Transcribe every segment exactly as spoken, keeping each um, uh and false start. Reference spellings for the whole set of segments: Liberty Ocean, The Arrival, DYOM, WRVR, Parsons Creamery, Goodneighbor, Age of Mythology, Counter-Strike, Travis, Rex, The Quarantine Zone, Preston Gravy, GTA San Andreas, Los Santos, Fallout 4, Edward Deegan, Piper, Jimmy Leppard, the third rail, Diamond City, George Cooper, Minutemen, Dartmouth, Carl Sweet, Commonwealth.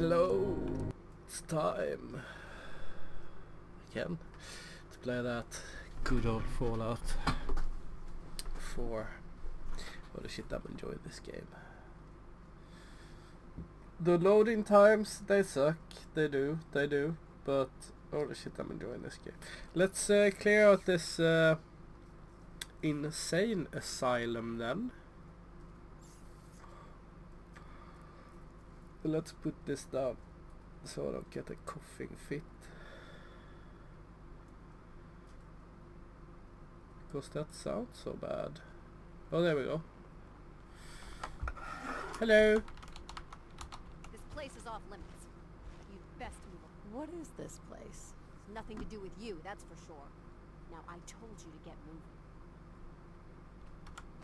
Hello, it's time again to play that good old Fallout four. Holy shit, I'm enjoying this game. The loading times, they suck, they do, they do, but holy shit, I'm enjoying this game. Let's uh, clear out this uh, insane asylum then. Let's put this down so I don't get a coughing fit, because that sounds so bad. Oh, there we go. Hello. This place is off limits. You best move on. What is this place? It's nothing to do with you, that's for sure. Now I told you to get moving.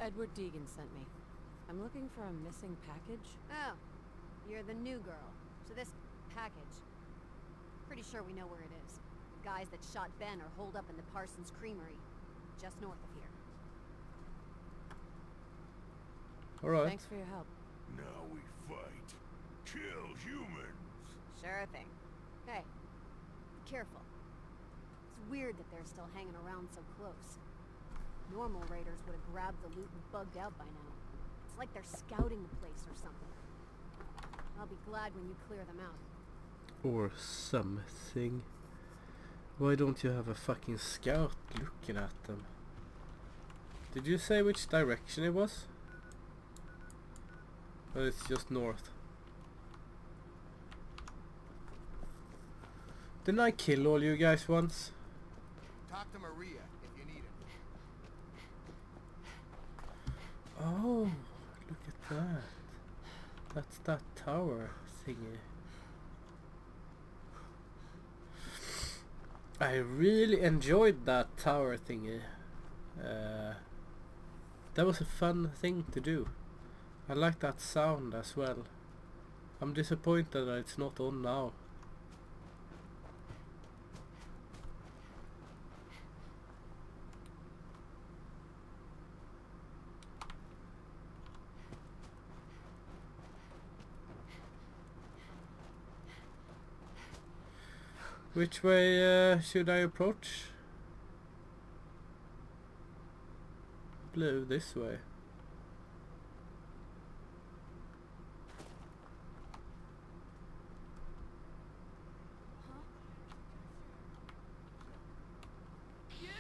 Edward Deegan sent me. I'm looking for a missing package. Oh. You're the new girl, so this package, pretty sure we know where it is. The guys that shot Ben are holed up in the Parsons Creamery, just north of here. Alright. Thanks for your help. Now we fight. Kill humans. Sure thing. Hey, be careful. It's weird that they're still hanging around so close. Normal raiders would have grabbed the loot and bugged out by now. It's like they're scouting the place or something. I'll be glad when you clear them out. Or something. Why don't you have a fucking scout looking at them? Did you say which direction it was? Oh, it's just north. Didn't I kill all you guys once? Talk to Maria if you need it. Oh, look at that. That's that tower thingy. I really enjoyed that tower thingy. Uh, that was a fun thing to do. I like that sound as well. I'm disappointed that it's not on now. Which way uh, should I approach? Blue, this way. Shoot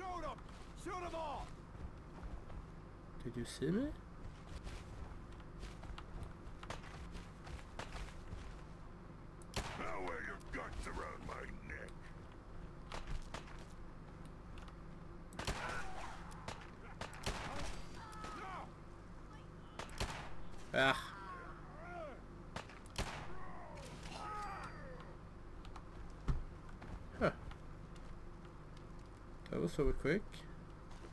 him! Shoot him all! Did you see me? Ah. Huh. That was so quick.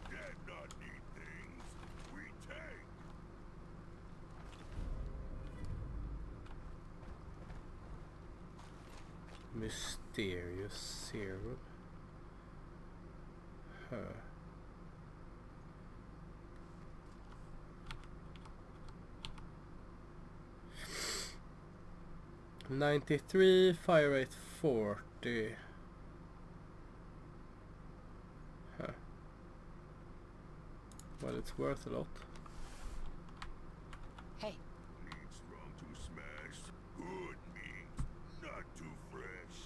Dead not need things we take. Mysterious serum. Huh. ninety-three, fire rate forty. Huh. Well, it's worth a lot. Hey. Meat's wrong to smash. Good meat, not too fresh.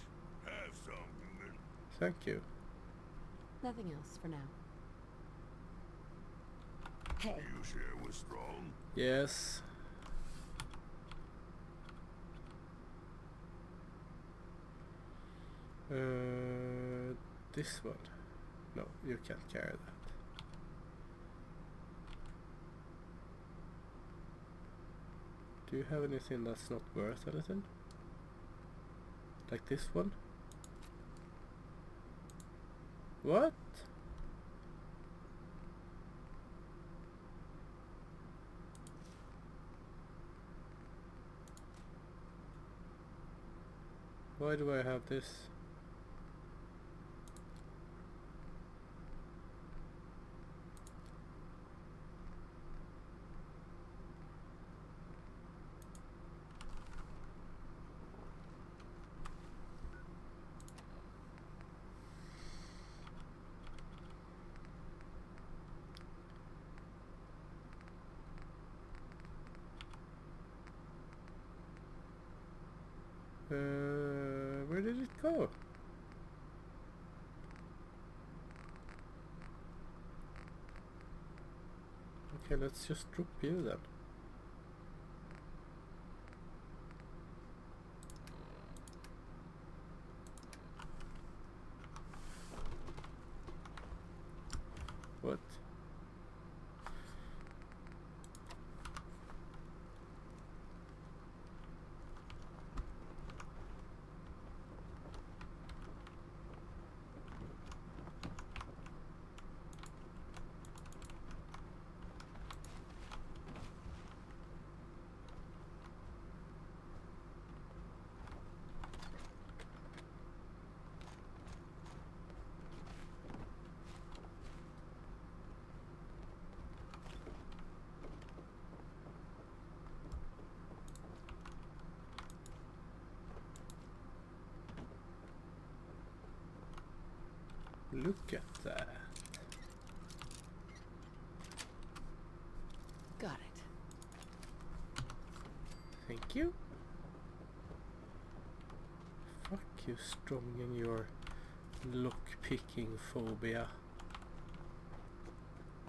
Have something. Thank you. Nothing else for now. Hey. You sure was strong? Yes. Uh, this one. No, you can't carry that. Do you have anything that's not worth anything? Like this one? What? Why do I have this? Uh, where did it go? Okay, let's just drop here then. What? Look at that. Got it. Thank you. Fuck you, strong in your lockpicking phobia.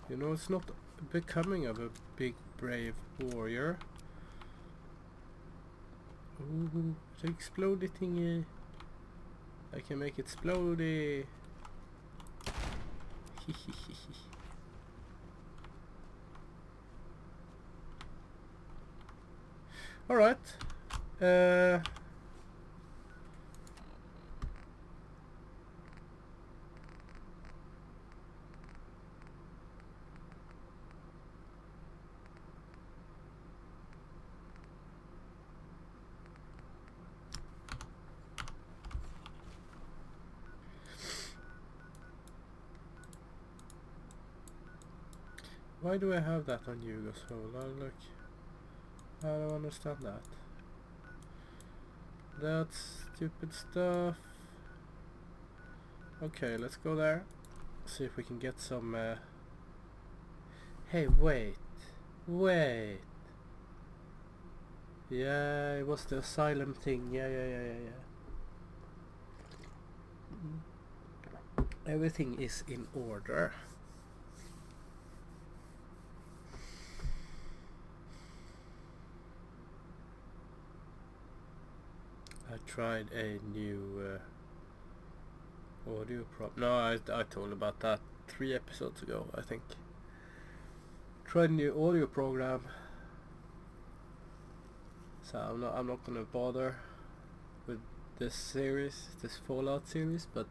You know, it's not becoming of a big brave warrior. Ooh, the explodey thingy. I can make it explodey. All right. Uh, Why do I have that on Yugo's hole? Oh, look. I don't understand that. That's stupid stuff. Okay, let's go there. See if we can get some... Uh... Hey, wait. Wait. Yeah, it was the asylum thing. Yeah, yeah, yeah, yeah, yeah. Everything is in order. Tried a new uh, audio prop. No, I, I told about that three episodes ago, I think. Tried a new audio program, so I'm not I'm not gonna bother with this series, this Fallout series, but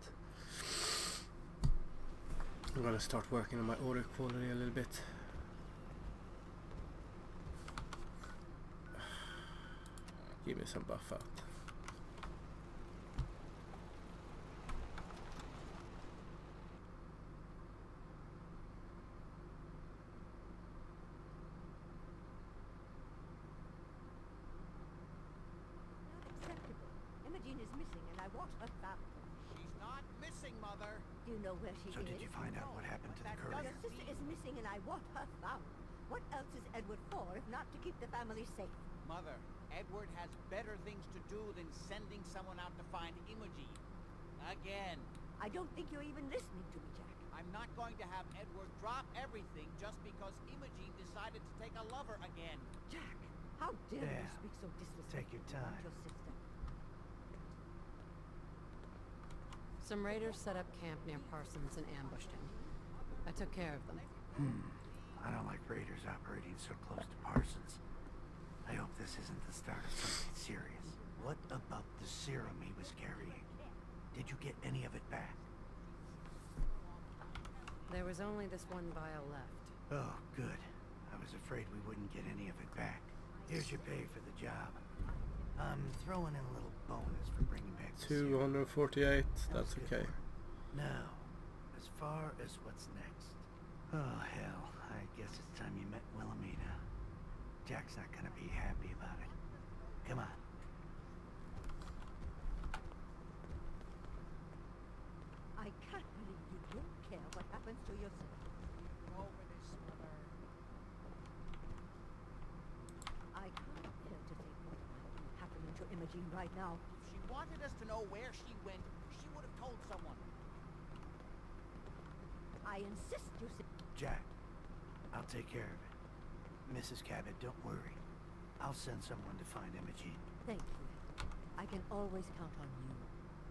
I'm gonna start working on my audio quality a little bit. Give me some buff out. So did you find out what happened to the courier? Your sister is missing and I want her found. What else is Edward for if not to keep the family safe? Mother, Edward has better things to do than sending someone out to find Imogen. Again. I don't think you're even listening to me, Jack. I'm not going to have Edward drop everything just because Imogen decided to take a lover again. Jack, how dare yeah. you speak so disrespectfully? Take your time. Your sister. Some raiders set up camp near Parsons and ambushed him. I took care of them. Hmm. I don't like raiders operating so close to Parsons. I hope this isn't the start of something serious. What about the serum he was carrying? Did you get any of it back? There was only this one vial left. Oh, good. I was afraid we wouldn't get any of it back. Here's your pay for the job. I'm throwing in a little bonus for bringing back two hundred forty-eight. That's okay. Now, as far as what's next. Oh hell, I guess it's time you met Wilhelmina. Jack's not gonna be happy about it. Come on. I can't believe you don't care what happens to your sister. Over this mother. I can't bear to think what happening to Imogen right now. wanted us to know where she went, she would have told someone. I insist you say... Jack, I'll take care of it. Missus Cabot, don't worry. I'll send someone to find Imogene. Thank you. I can always count on you.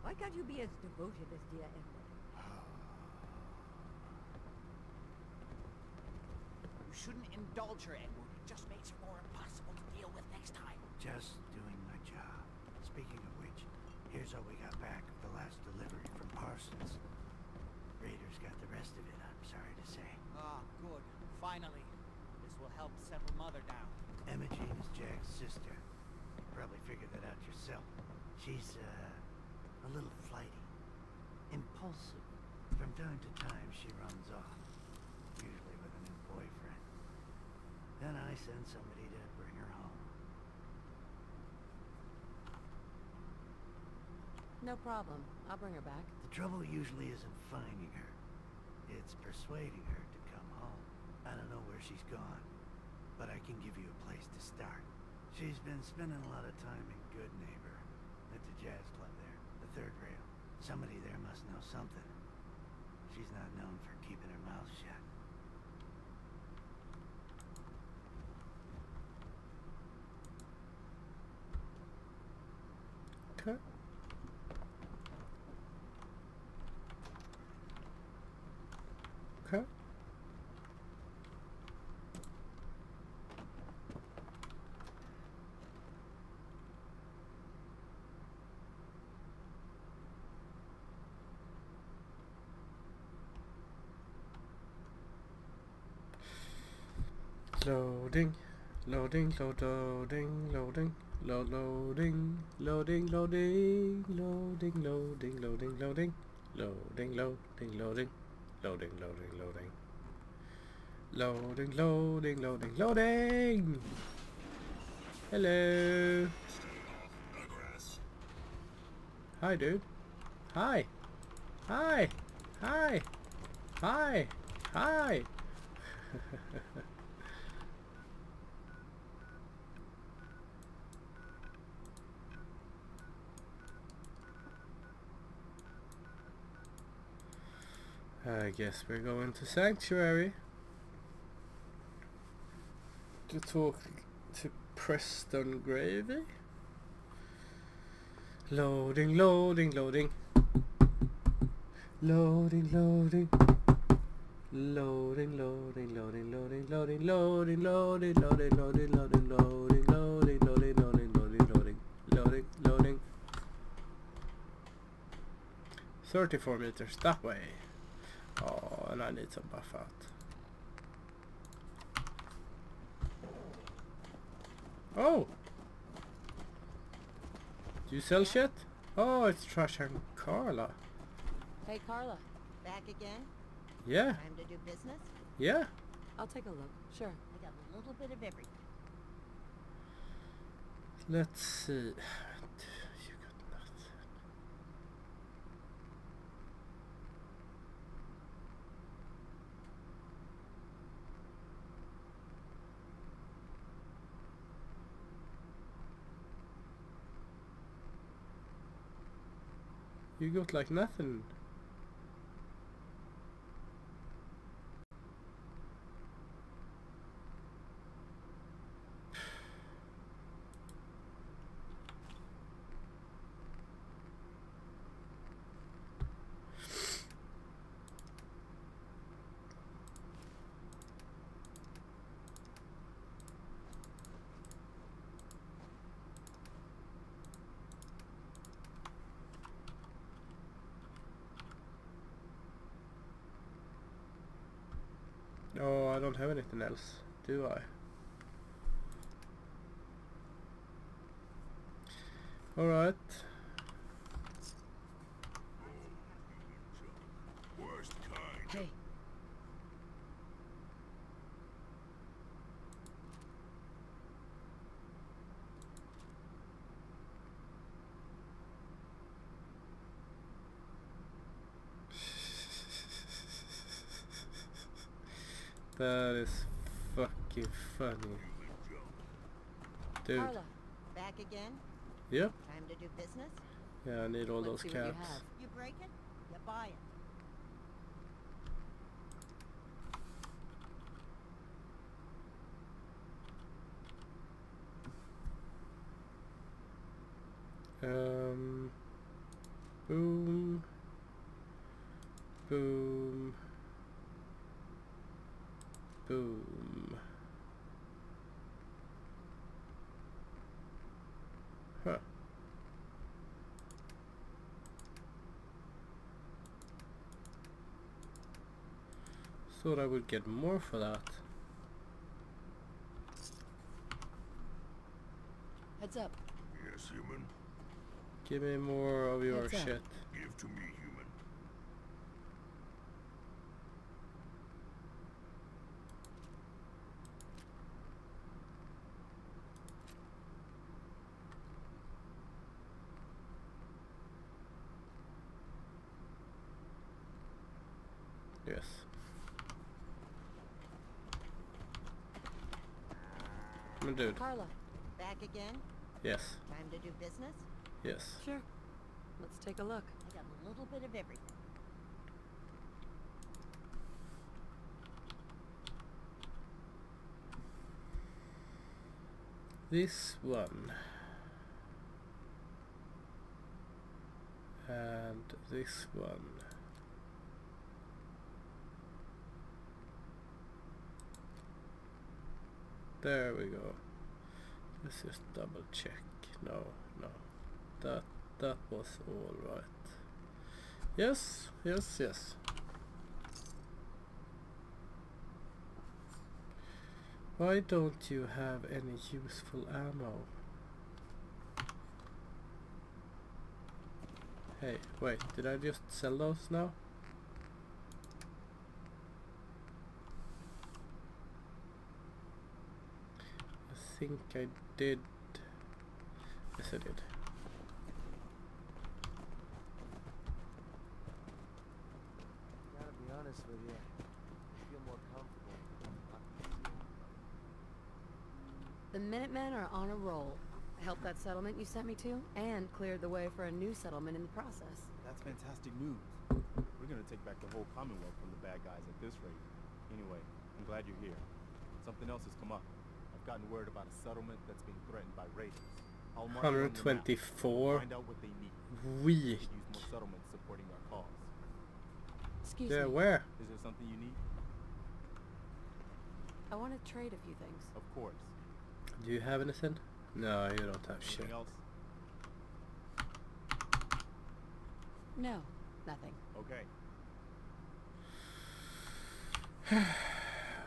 Why can't you be as devoted as dear Edward? You shouldn't indulge her, Edward. It just makes her more impossible to deal with next time. Just doing my job. Speaking of which, here's what we got back of the last delivery from Parsons. Raiders got the rest of it, I'm sorry to say. Ah, good. Finally. This will help settle Mother down. Imogene is Jack's sister. You probably figured that out yourself. She's, uh, a little flighty. Impulsive. From time to time, she runs off. Usually with a new boyfriend. Then I send somebody to bring her home. No problem. I'll bring her back. The trouble usually isn't finding her. It's persuading her to come home. I don't know where she's gone, but I can give you a place to start. She's been spending a lot of time in Goodneighbor, at the jazz club there, the Third Rail. Somebody there must know something. She's not known for keeping her mouth shut. Okay. Okay. Loading, loading, load, loading, loading, load, loading, loading, loading, loading, loading, loading, loading, loading, loading, loading. Loading, loading, loading. Loading, loading, loading, loading! Hello! Hi, dude. Hi! Hi! Hi! Hi! Hi! I guess we're going to Sanctuary to talk to Preston Gravy. Loading, loading, loading. Loading, loading. Loading, loading, loading, loading, loading, loading, loading, loading, loading, loading, loading, loading, loading, loading, loading, loading, loading, loading. Thirty-four meters that way. Oh, and I need to buff out. Oh! Do you sell shit? Oh, it's Trash and Carla. Hey, Carla. Back again? Yeah. Time to do business? Yeah. I'll take a look. Sure. I got a little bit of everything. Let's see. You got like nothing. Oh, I don't have anything else, do I? Alright. Hey. That is fucking funny, dude. Carla, back again? Yep. Time to do business? Yeah, I need all Let's those caps. You, you break it, you buy it. Um, boom, boom, boom. Huh. Thought I would get more for that. Heads up. Yes, human. Give me more of your Heads shit. Up. Give to me, human. Yes. Come on, dude. Carla, back again? Yes. Time to do business? Yes. Sure. Let's take a look. I got a little bit of everything. This one. And this one. There we go. Let's just double check. No, no. That that was all right. Yes, yes, yes. Why don't you have any useful ammo? Hey, wait, did I just sell those now? I think I did. Yes, I did. With you. I feel more comfortable. The Minutemen are on a roll. I helped that settlement you sent me to, and cleared the way for a new settlement in the process. That's fantastic news. We're gonna take back the whole Commonwealth from the bad guys at this rate. Anyway, I'm glad you're here. Something else has come up. I've gotten word about a settlement that's been threatened by raiders. I'll mark one twenty-four. Find out what they need. Weak. Use more settlements supporting our cause. Excuse yeah, me. Where? Is there something you need? I want to trade a few things. Of course. Do you have anything? No, you don't have anything shit. Else? No, nothing. Okay.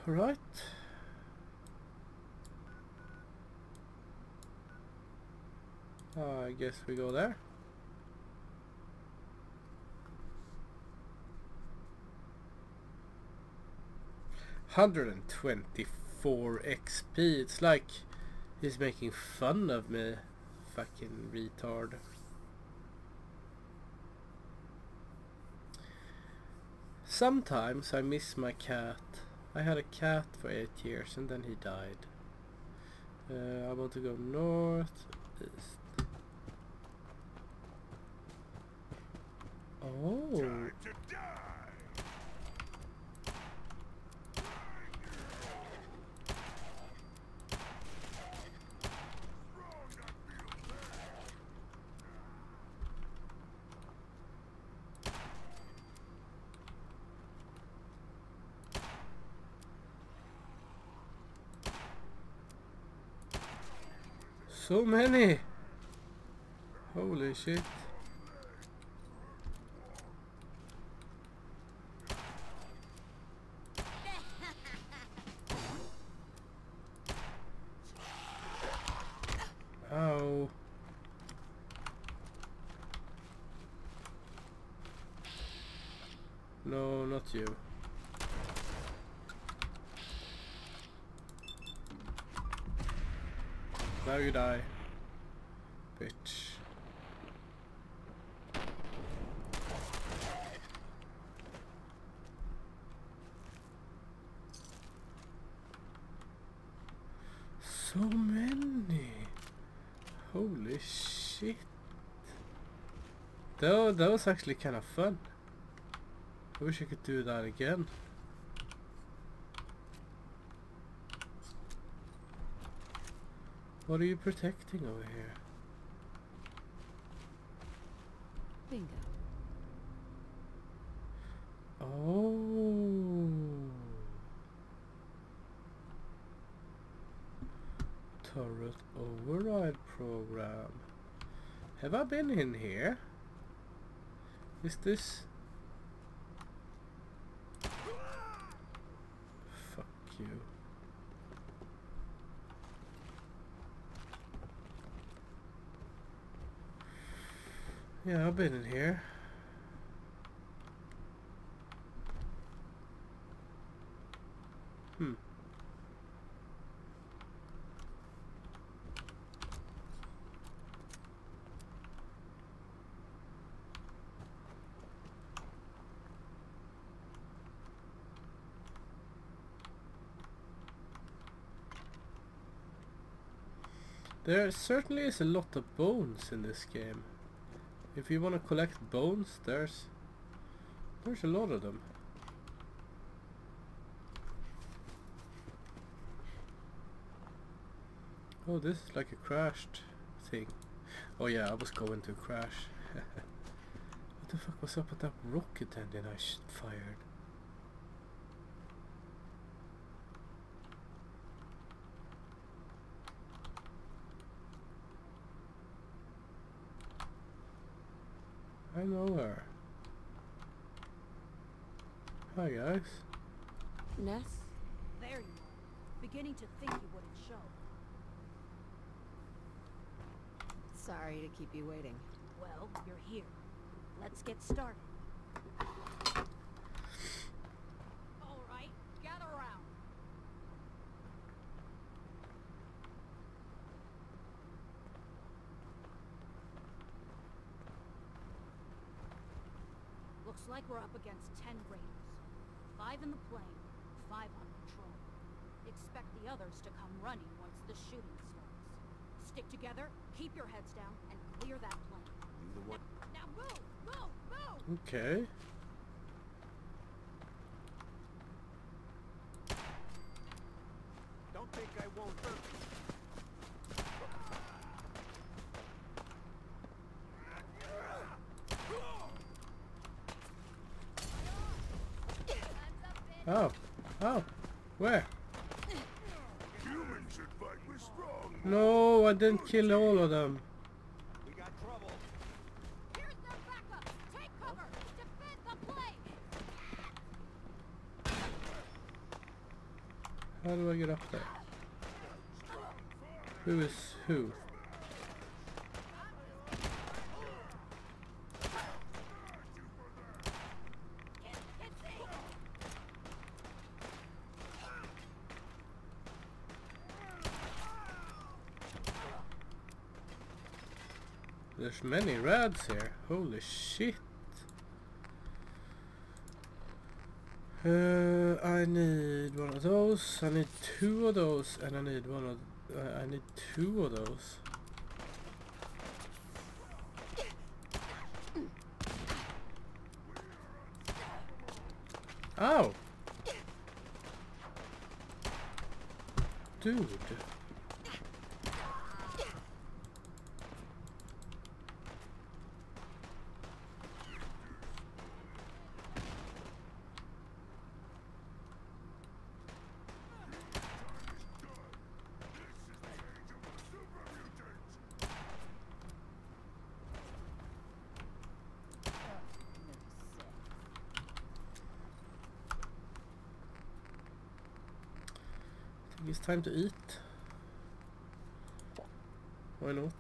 Right. Uh, I guess we go there. one hundred twenty-four X P. It's like he's making fun of me, fucking retard. Sometimes I miss my cat. I had a cat for eight years and then he died. Uh, I want to go north, east. Oh. Time to die. So many! Holy shit. Ow. No, not you. Now you die, bitch. So many. Holy shit. That, that was actually kind of fun. I wish I could do that again. What are you protecting over here? Bingo. Oh. Turret override program. Have I been in here? Is this... Fuck you. Yeah, I've been in here. Hmm. There certainly is a lot of bones in this game. If you want to collect bones, there's there's a lot of them. Oh, this is like a crashed thing. Oh yeah, I was going to crash. What the fuck was up with that rocket engine I fired? I know her. Hi guys. Ness? There you are. Beginning to think you wouldn't show. Sorry to keep you waiting. Well, you're here. Let's get started. All right, gather around. Looks like we're up against ten raiders. Five in the plane, five on patrol. Expect the others to come running once the shooting starts. Stick together, keep your heads down, and clear that plane. You the one. Now, now move, move, move! Okay. Don't think I won't hurt you. Oh, oh, where? Humans should fight with strong. No, I didn't kill all of them. We got trouble. Here's their backup. Take cover. Defend the plane. How do I get up there? Who is who? There's many rads here. Holy shit. Uh, I need one of those. I need two of those, and I need one of. Uh, I need two of those. Ow! Dude. It's time to eat. Why not?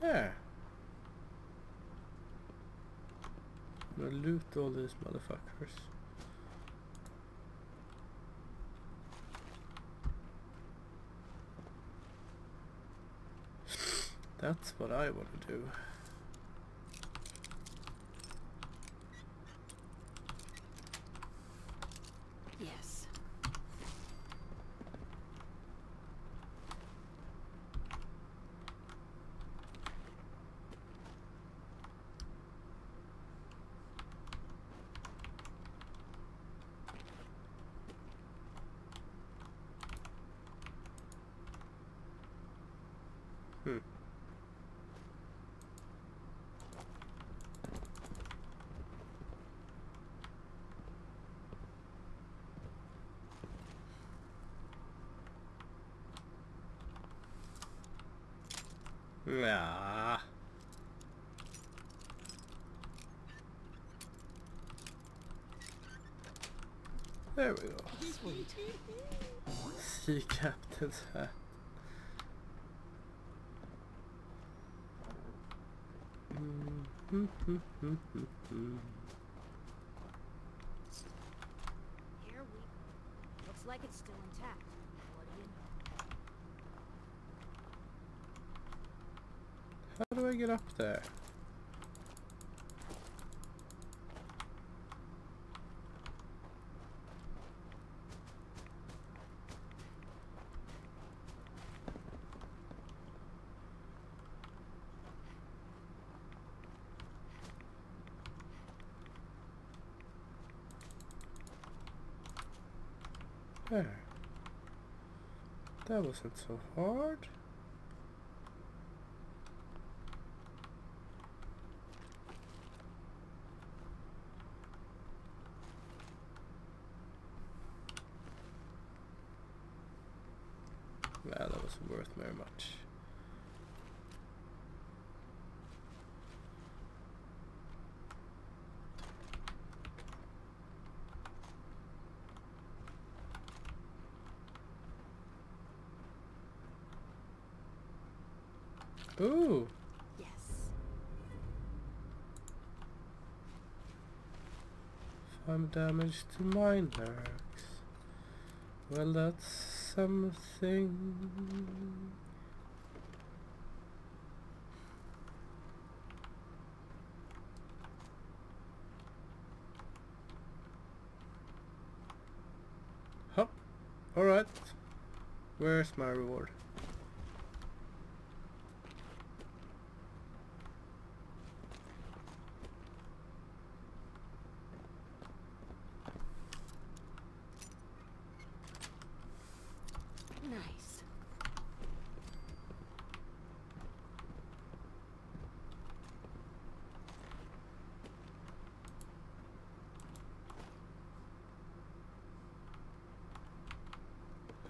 There. I'm gonna loot all these motherfuckers. That's what I want to do. Ah. There we go. Sweet. Sea captain's hat. Here we go. Looks like it's still intact. What do you know? How do I get up there? There. That wasn't so hard. Well, that wasn't worth very much. Ooh. Yes. Farm damage to mine works. Well, that's something. Huh. All right. Where's my reward?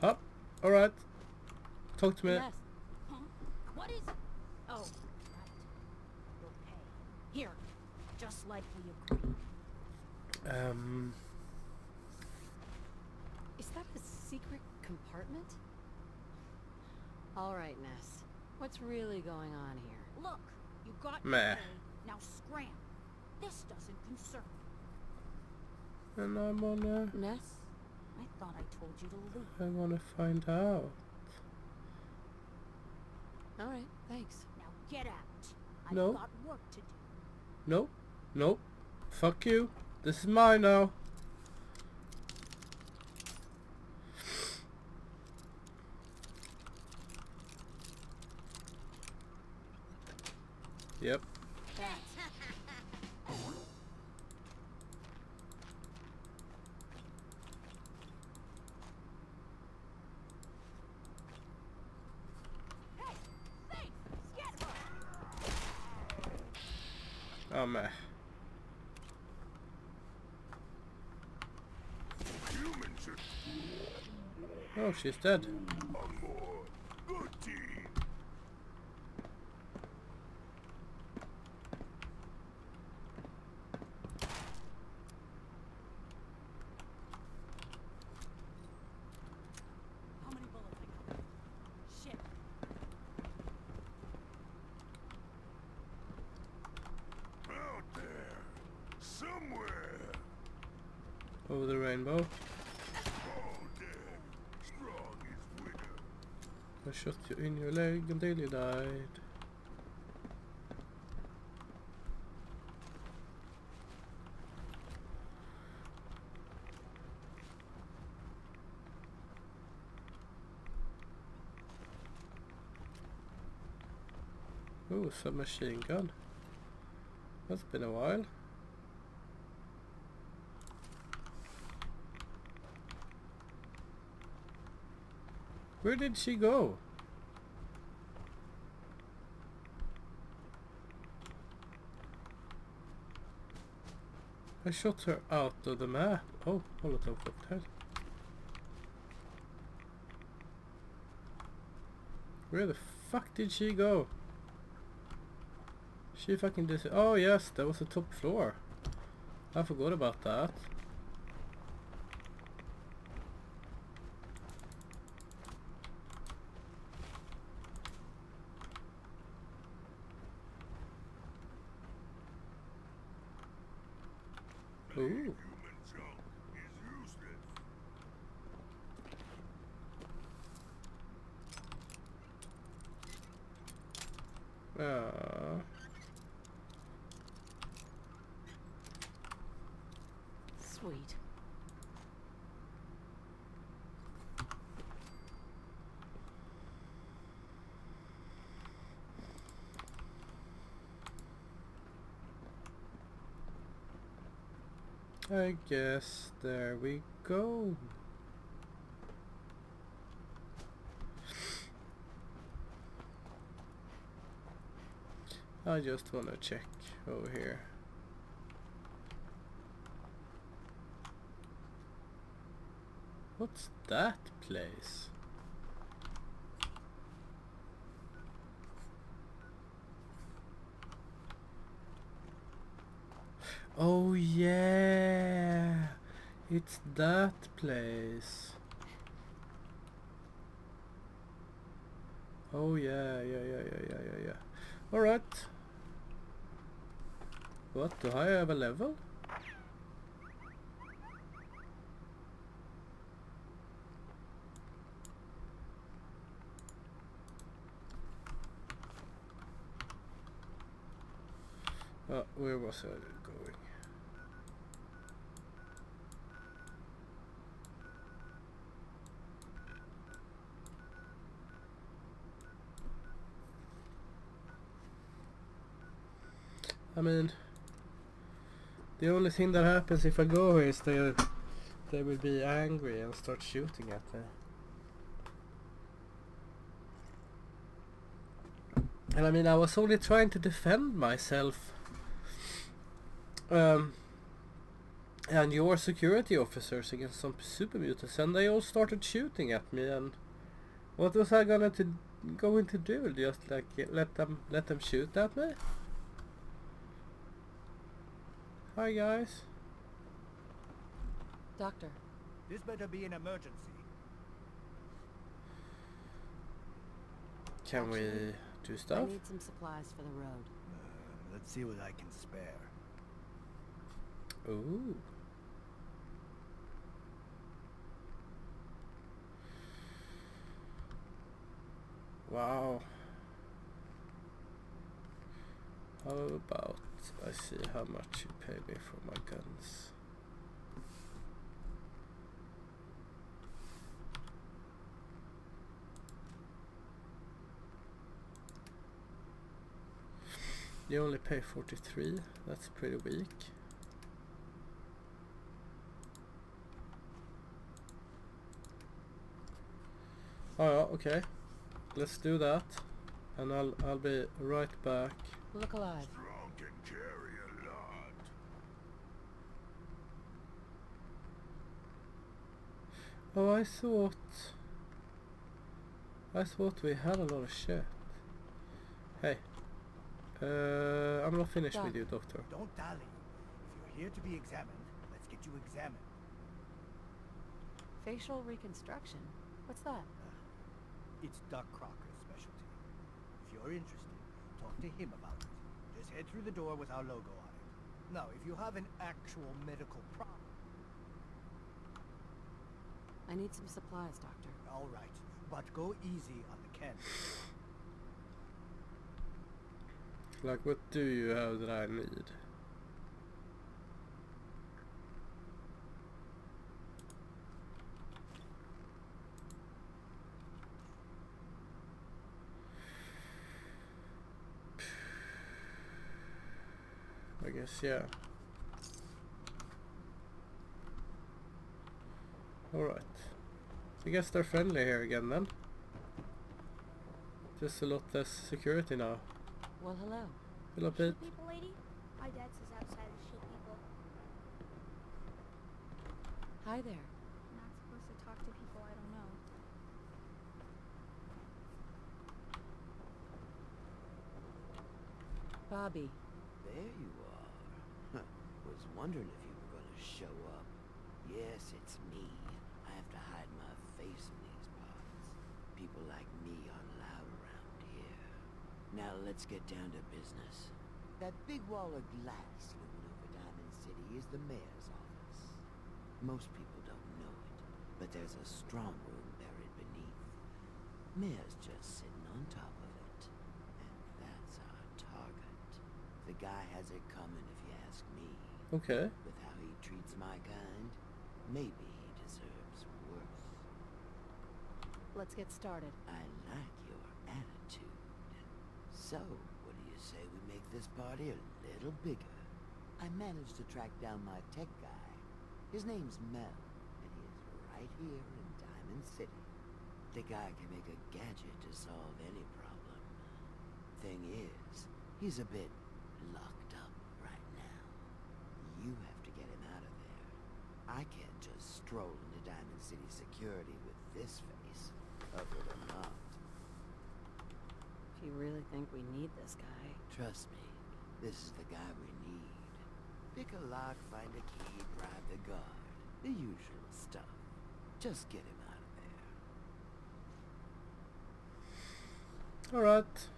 Up. Oh, all right. Talk to me. Yes. Huh? What is? Oh, right. We'll pay. Here, just like we agreed. Um. Is that a secret compartment? All right, Ness. What's really going on here? Look, you got me. Now scram. This doesn't concern me. And I'm on there. Ness. I thought I told you to leave. I want to find out. All right, thanks. Now get out. I've no. got work to do. Nope. Nope. Fuck you. This is mine now. Yep. Oh man. Oh, she's dead. Over the rainbow. I shot you in your leg until you died. Ooh, submachine gun. That's been a while. Where did she go? I shot her out of the map. Oh, Molotov cocktail. Where the fuck did she go? See if I can just... Oh yes, that was the top floor. I forgot about that. Ooh. Uh. Sweet. I guess there we go. I just want to check over here. What's that place? Oh yeah, it's that place. Oh yeah, yeah, yeah, yeah, yeah, yeah, yeah. All right. What, do I have a level? Oh, where was I going? I mean, the only thing that happens if I go here is they, they will be angry and start shooting at me. And I mean, I was only trying to defend myself. Um, and your security officers against some super mutants, and they all started shooting at me. And what was I gonna to going to do? Just like let them let them shoot at me? Hi guys. Doctor. This better be an emergency. Can Actually, we do stuff? I need some supplies for the road. Uh, let's see what I can spare. Ooh. Wow. How about I see how much you pay me for my guns? You only pay forty-three, that's pretty weak. Oh yeah, okay. Let's do that. And I'll I'll be right back. Look alive. Strong can carry a lot. Oh, I thought I thought we had a lot of shit. Hey. Uh I'm not finished Doc. with you, Doctor. Don't dally. If you're here to be examined, let's get you examined. Facial reconstruction? What's that? Uh, it's Doc Crocker's specialty. If you're interested, talk to him about it. Just head through the door with our logo on it. Now, if you have an actual medical problem... I need some supplies, Doctor. All right, but go easy on the can. Like, what do you have that I need? I guess, yeah. Alright. I guess they're friendly here again then. Just a lot less security now. Well, hello. Hello, Pete. Ship people, lady? My dad says outside the ship people. Hi there. I'm not supposed to talk to people I don't know. Bobby. There you are. Was wondering if you were gonna show up. Yes, it's me. I have to hide my face in these parts. People like me aren't allowed around here. Now let's get down to business. That big wall of glass looming over Diamond City is the mayor's office. Most people don't know it, but there's a strong room buried beneath. Mayor's just sitting on top of it. And that's our target. The guy has it coming if you ask me. Okay. With how he treats my kind, maybe he deserves worse. Let's get started. I like your attitude. So, what do you say we make this party a little bigger? I managed to track down my tech guy. His name's Mel, and he is right here in Diamond City. The guy can make a gadget to solve any problem. Thing is, he's a bit locked up right now. You have to get him out of there. I can't just stroll into Diamond City security with this face, covered or not. If you really think we need this guy. Trust me, this is the guy we need. Pick a lock, find a key, bribe the guard. The usual stuff. Just get him out of there. Alright.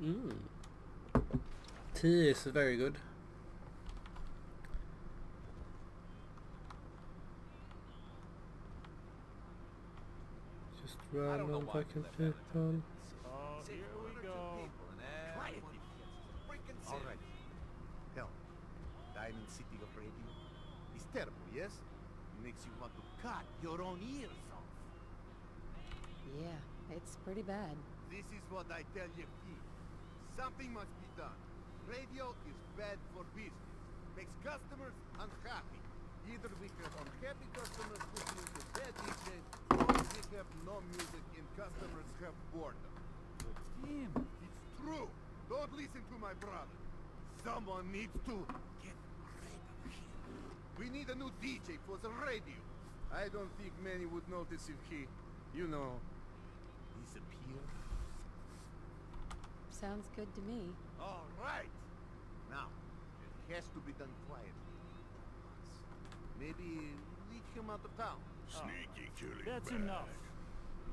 Mm. Tea is very good. Just run on if I can fit on. Oh, here we go. Quiet. All right. Hell, Diamond City operating is terrible, yes? It makes you want to cut your own ears off. Yeah, it's pretty bad. This is what I tell you, kid. Something must be done. Radio is bad for business. Makes customers unhappy. Either we have unhappy customers pushing into bad D Js, or we have no music and customers have boredom. But Tim, it's true. Don't listen to my brother. Someone needs to get rid of him. We need a new D J for the radio. I don't think many would notice if he, you know, disappeared. Sounds good to me. All right. Now, it has to be done quietly. Maybe lead him out of town. Sneaky oh, killing. That's bad. Enough.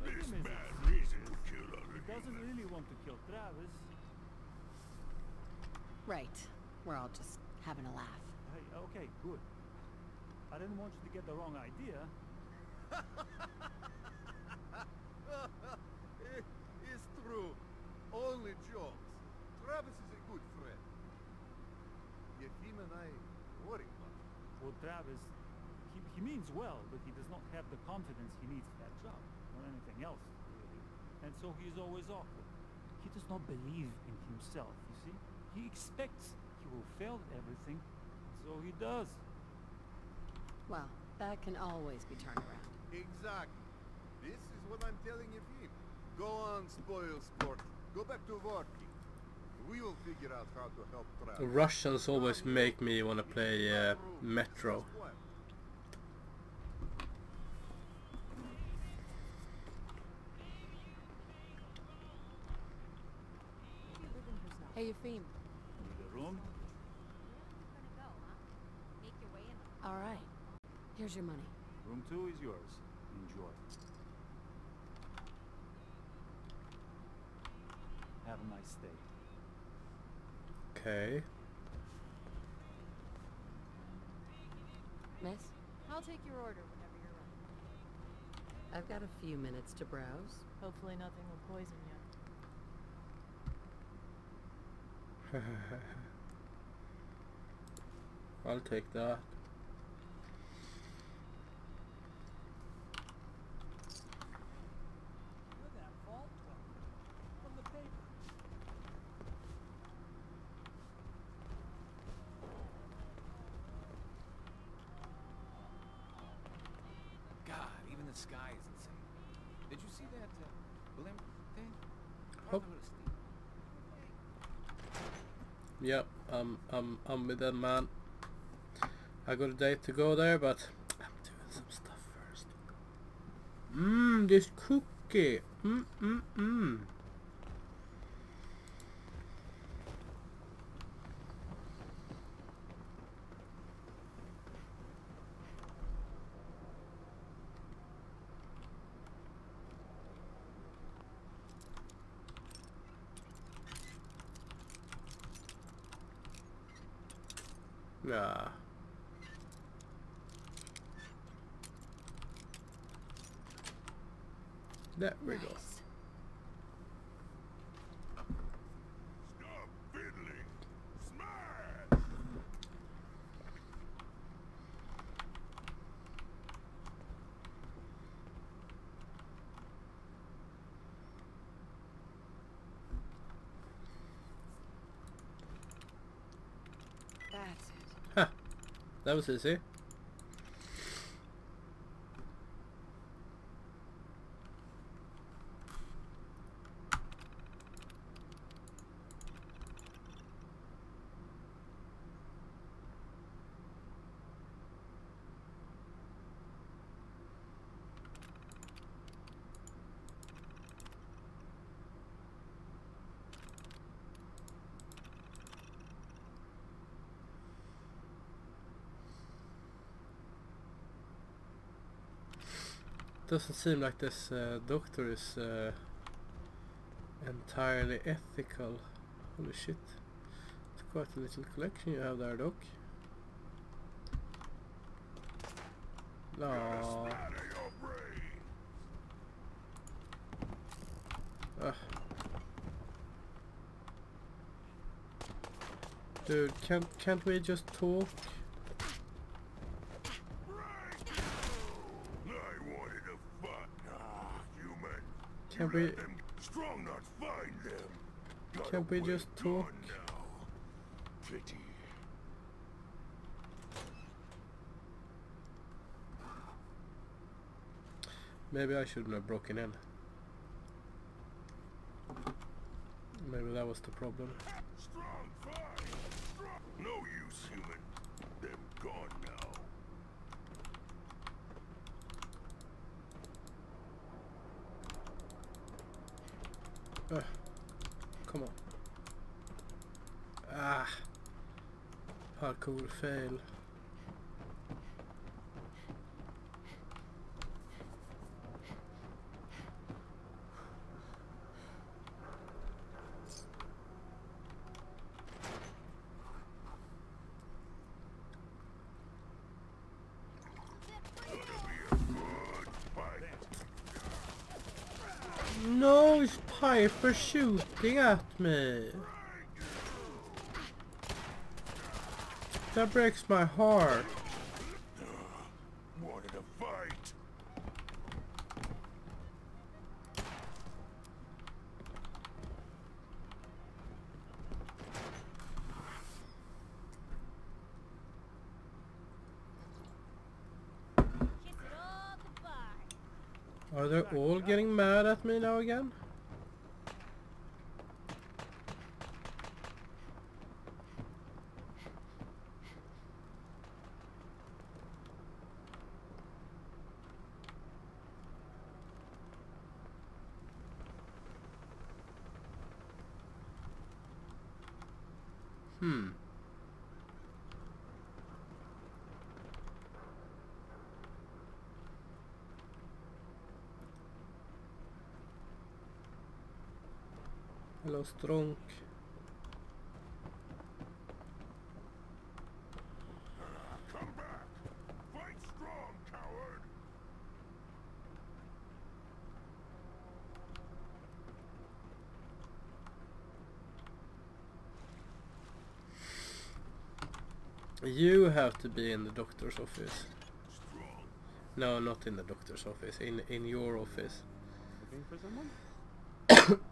This bad reason to kill other He doesn't human. Really want to kill Travis. Right. We're all just having a laugh. Hey, okay, good. I didn't want you to get the wrong idea. It's true. Only jokes. Travis is a good friend. Yet him and I worry about him. Well, Travis, he, he means well, but he does not have the confidence he needs for that job, or anything else, really. And so he's always awkward. He does not believe in himself, you see? He expects he will fail at everything, and so he does. Well, that can always be turned around. Exactly. This is what I'm telling you, Pete. Go on, spoil sport. Go back to working. We will figure out how to help Travis. Russians always make me want to play uh, Metro. Hey, Ephraim. Need a room? All right. Here's your money. Room two is yours. Enjoy. Have a nice day. Okay. Miss? I'll take your order whenever you're ready. I've got a few minutes to browse. Hopefully nothing will poison you. I'll take that. Yep, I'm, I'm, I'm with that man. I got a date to go there, but I'm doing some stuff first. Mmm, this cookie. Mmm, mmm, mmm. Nah. There we nice. Go. Stop fiddling. Smash. That's it. That was easy. Doesn't seem like this uh, doctor is uh, entirely ethical. Holy shit. It's quite a little collection you have there, Doc. No. Uh. Dude, can't can't we just talk? Can we, strong not find them. Can we just talk? Pretty. Maybe I shouldn't have broken in. Maybe that was the problem. Strong fight. Strong. No use, human. Them gone now. Uh, come on. Ah. Parkour fail. No, it's Piper shooting at me. That breaks my heart. Wanted a fight. Are they all getting mad at me now again? Hmm. Hello, Strong. Come back. Fight strong, coward. You have to be in the doctor's office. No, not in the doctor's office. In in your office. Looking for someone?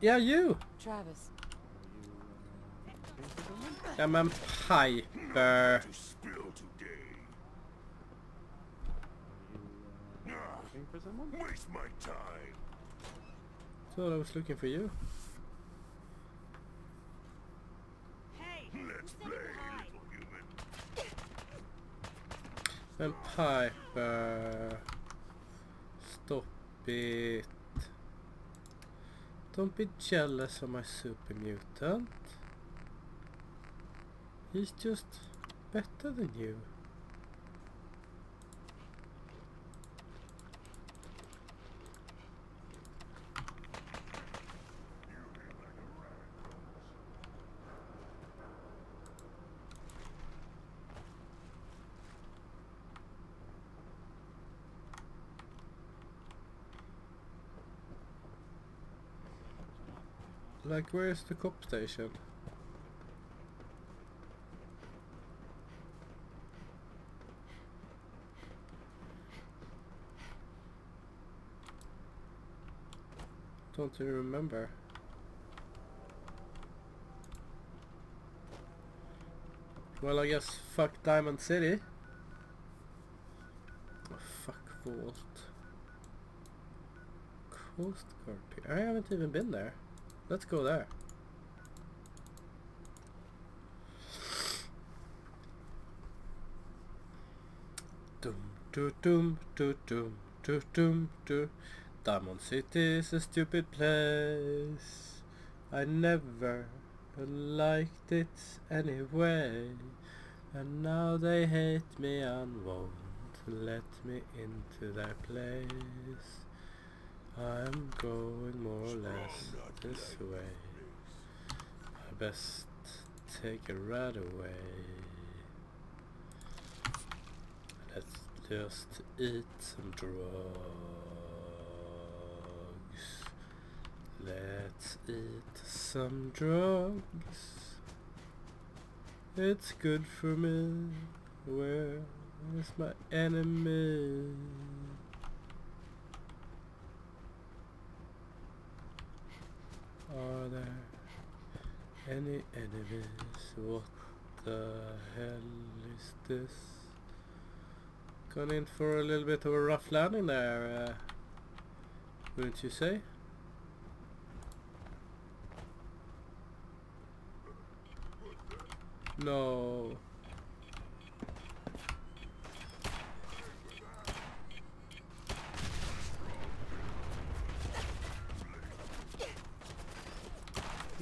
Yeah, you. Travis. Yeah, man, Piper. Looking for someone? Waste my time. Thought I was looking for you. Hey, let's play, little human. And Piper, stop it. Don't be jealous of my super mutant. He's just better than you. Like, where's the cop station? Don't you remember? Well, I guess fuck Diamond City. Oh, fuck Vault. Coast Guard Pier. I haven't even been there. Let's go there. Doom, doom, doom, doom, doom, doom, doom, doom. Diamond City is a stupid place. I never liked it anyway. And now they hate me and won't let me into their place. I'm going more or less this way. I best take a ride away. Let's just eat some drugs. Let's eat some drugs. It's good for me. Where is my enemy? Are there any enemies? What the hell is this? Gone in for a little bit of a rough landing there, uh, wouldn't you say? No.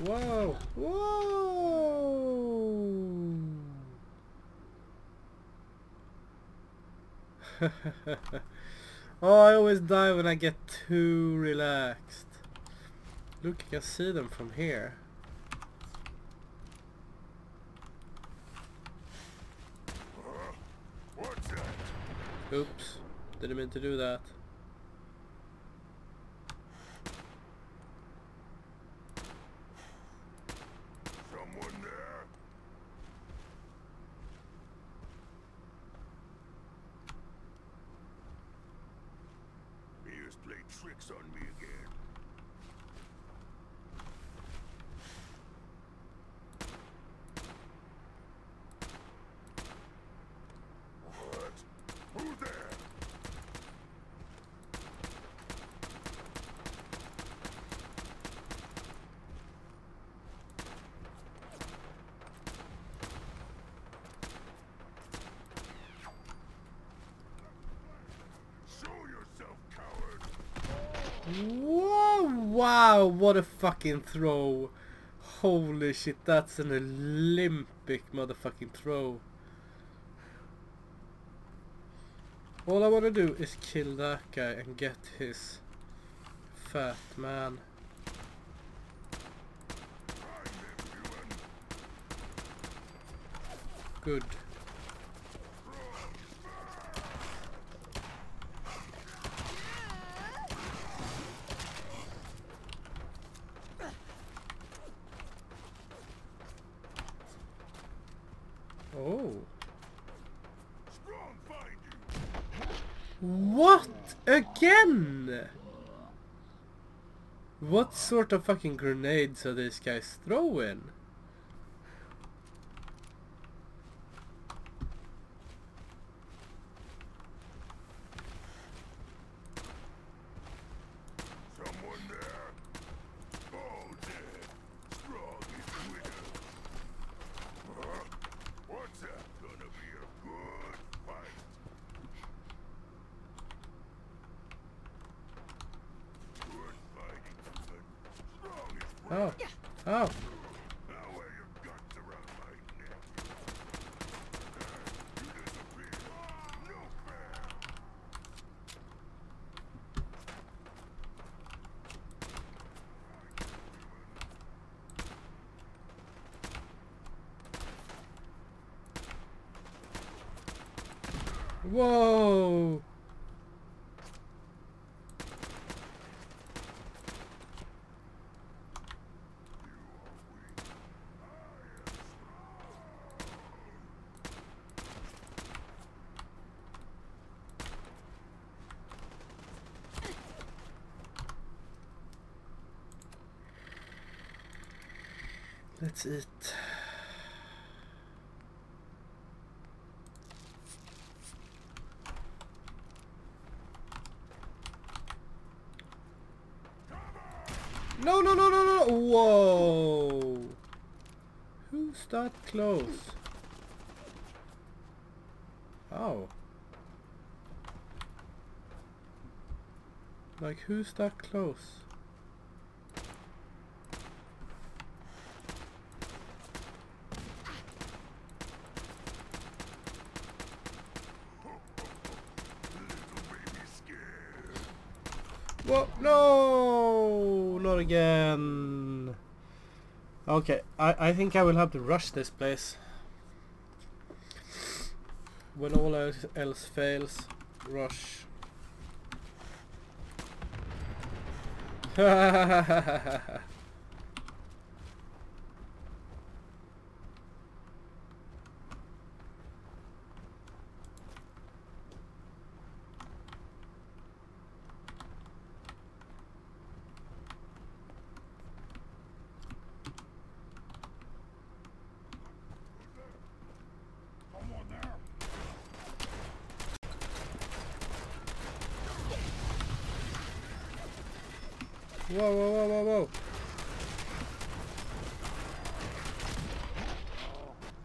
Whoa! Whoa! Oh, I always die when I get too relaxed. Look, you can see them from here. Oops, didn't mean to do that. Whoa, wow, what a fucking throw. Holy shit, that's an Olympic motherfucking throw. All I want to do is kill that guy and get his fat man. Good. What? Again? What sort of fucking grenades are these guys throwing? Oh. Oh. Whoa. Let's eat. No, no, no, no, no! Whoa! Who's that close? Oh. Like, who's that close? Whoa, no, not again. Okay, I, I think I will have to rush this place. When all else, else fails, rush. Whoa, whoa, whoa, whoa, whoa.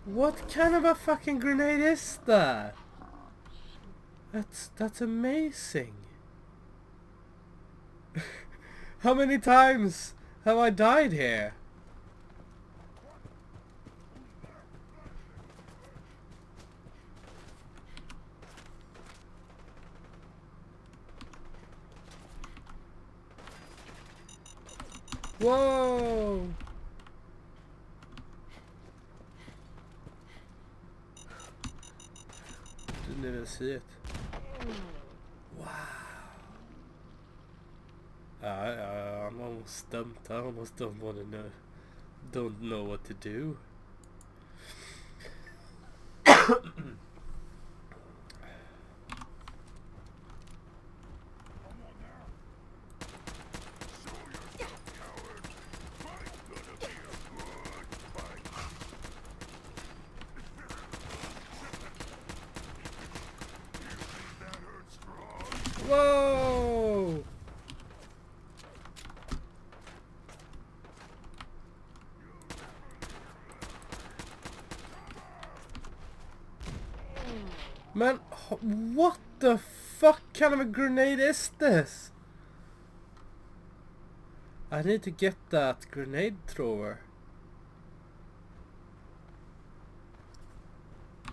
What kind of a fucking grenade is that? That's, that's amazing. How many times have I died here? Whoa! Didn't even see it. Wow! I, I, I'm almost stumped. I almost don't want to know. Don't know what to do. Whoa! Man, what the fuck kind of a grenade is this? I need to get that grenade thrower.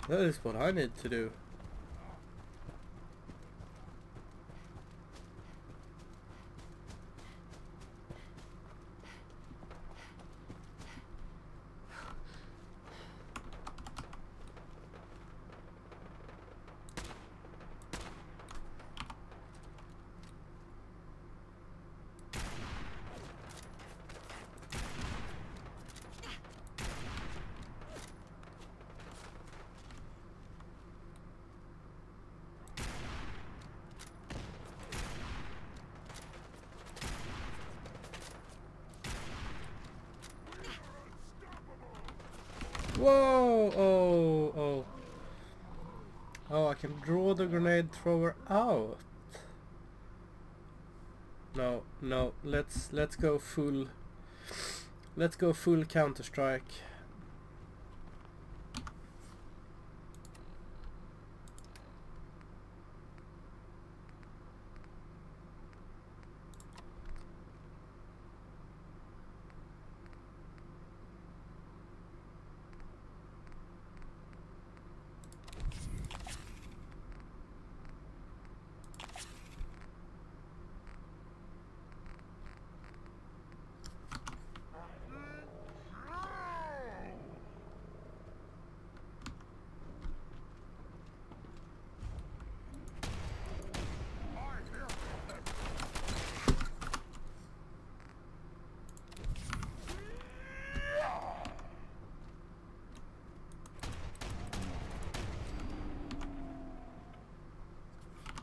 That is what I need to do. Whoa! Oh, oh. Oh, I can draw the grenade thrower out. No, no, let's let's go full let's go full Counter-Strike.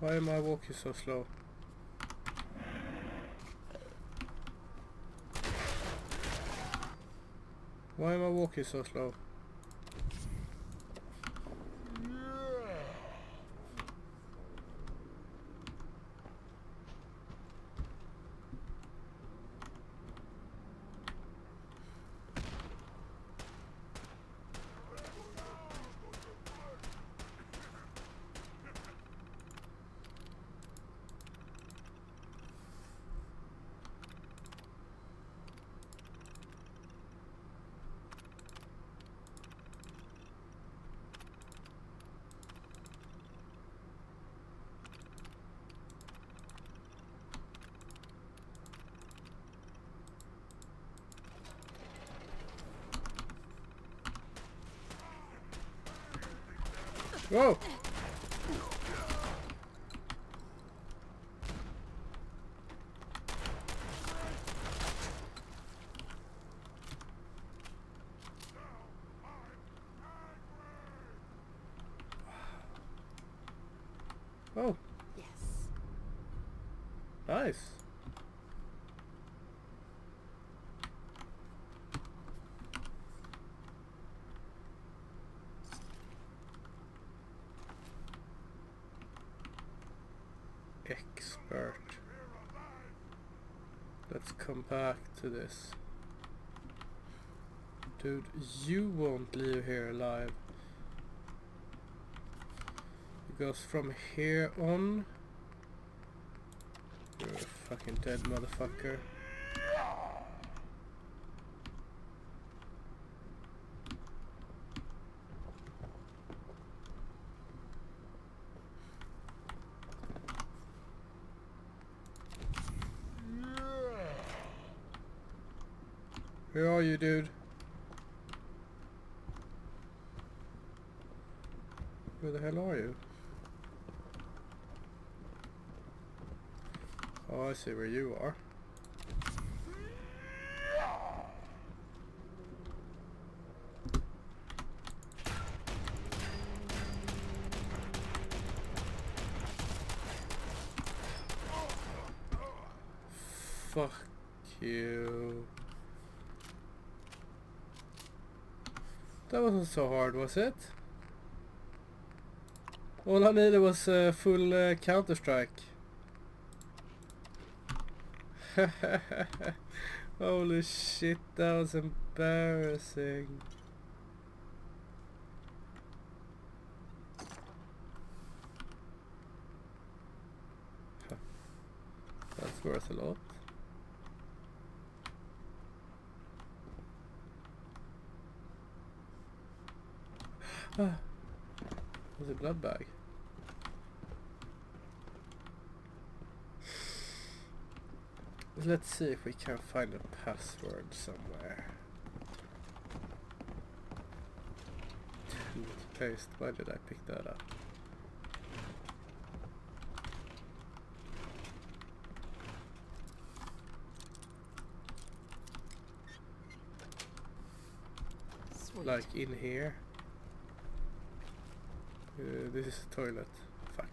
Why am I walking so slow? Why am I walking so slow? Whoa! Oh! Yes. Nice. Let's come back to this. Dude, you won't leave here alive. Because from here on, you're a fucking dead motherfucker. Where are you, dude? Where the hell are you? Oh, I see where you are. Fuck you. That wasn't so hard, was it? All I needed was uh, full uh, Counter-Strike. Holy shit, that was embarrassing. That's worth a lot. Ah, there's a blood bag. Let's see if we can find a password somewhere. Paste. Why did I pick that up? Sweet. Like in here. Uh, this is a toilet. Fuck.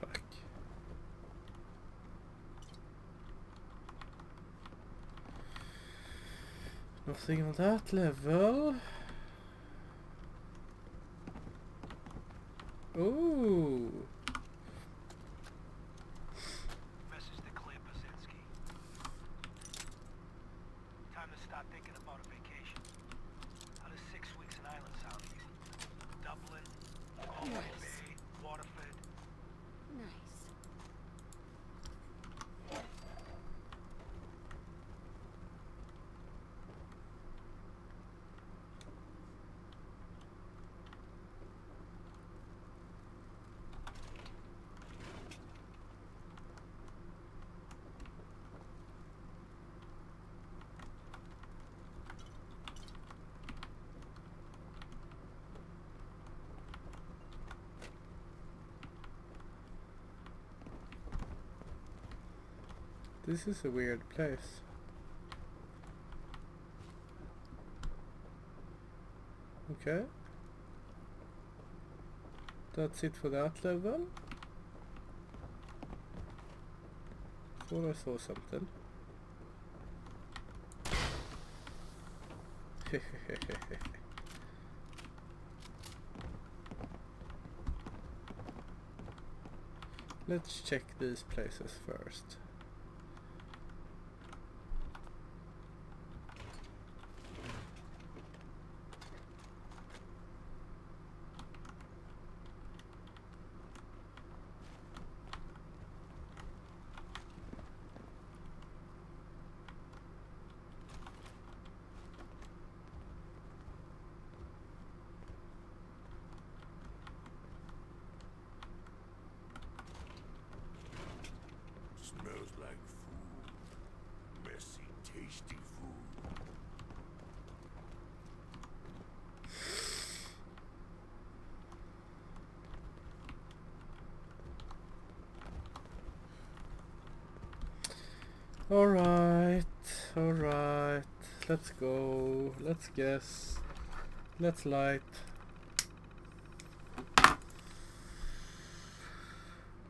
Fuck. Nothing on that level. Ooh. This is a weird place. Okay. That's it for that level. Thought I saw something. Let's check these places first. Alright, alright, let's go, let's guess, let's light.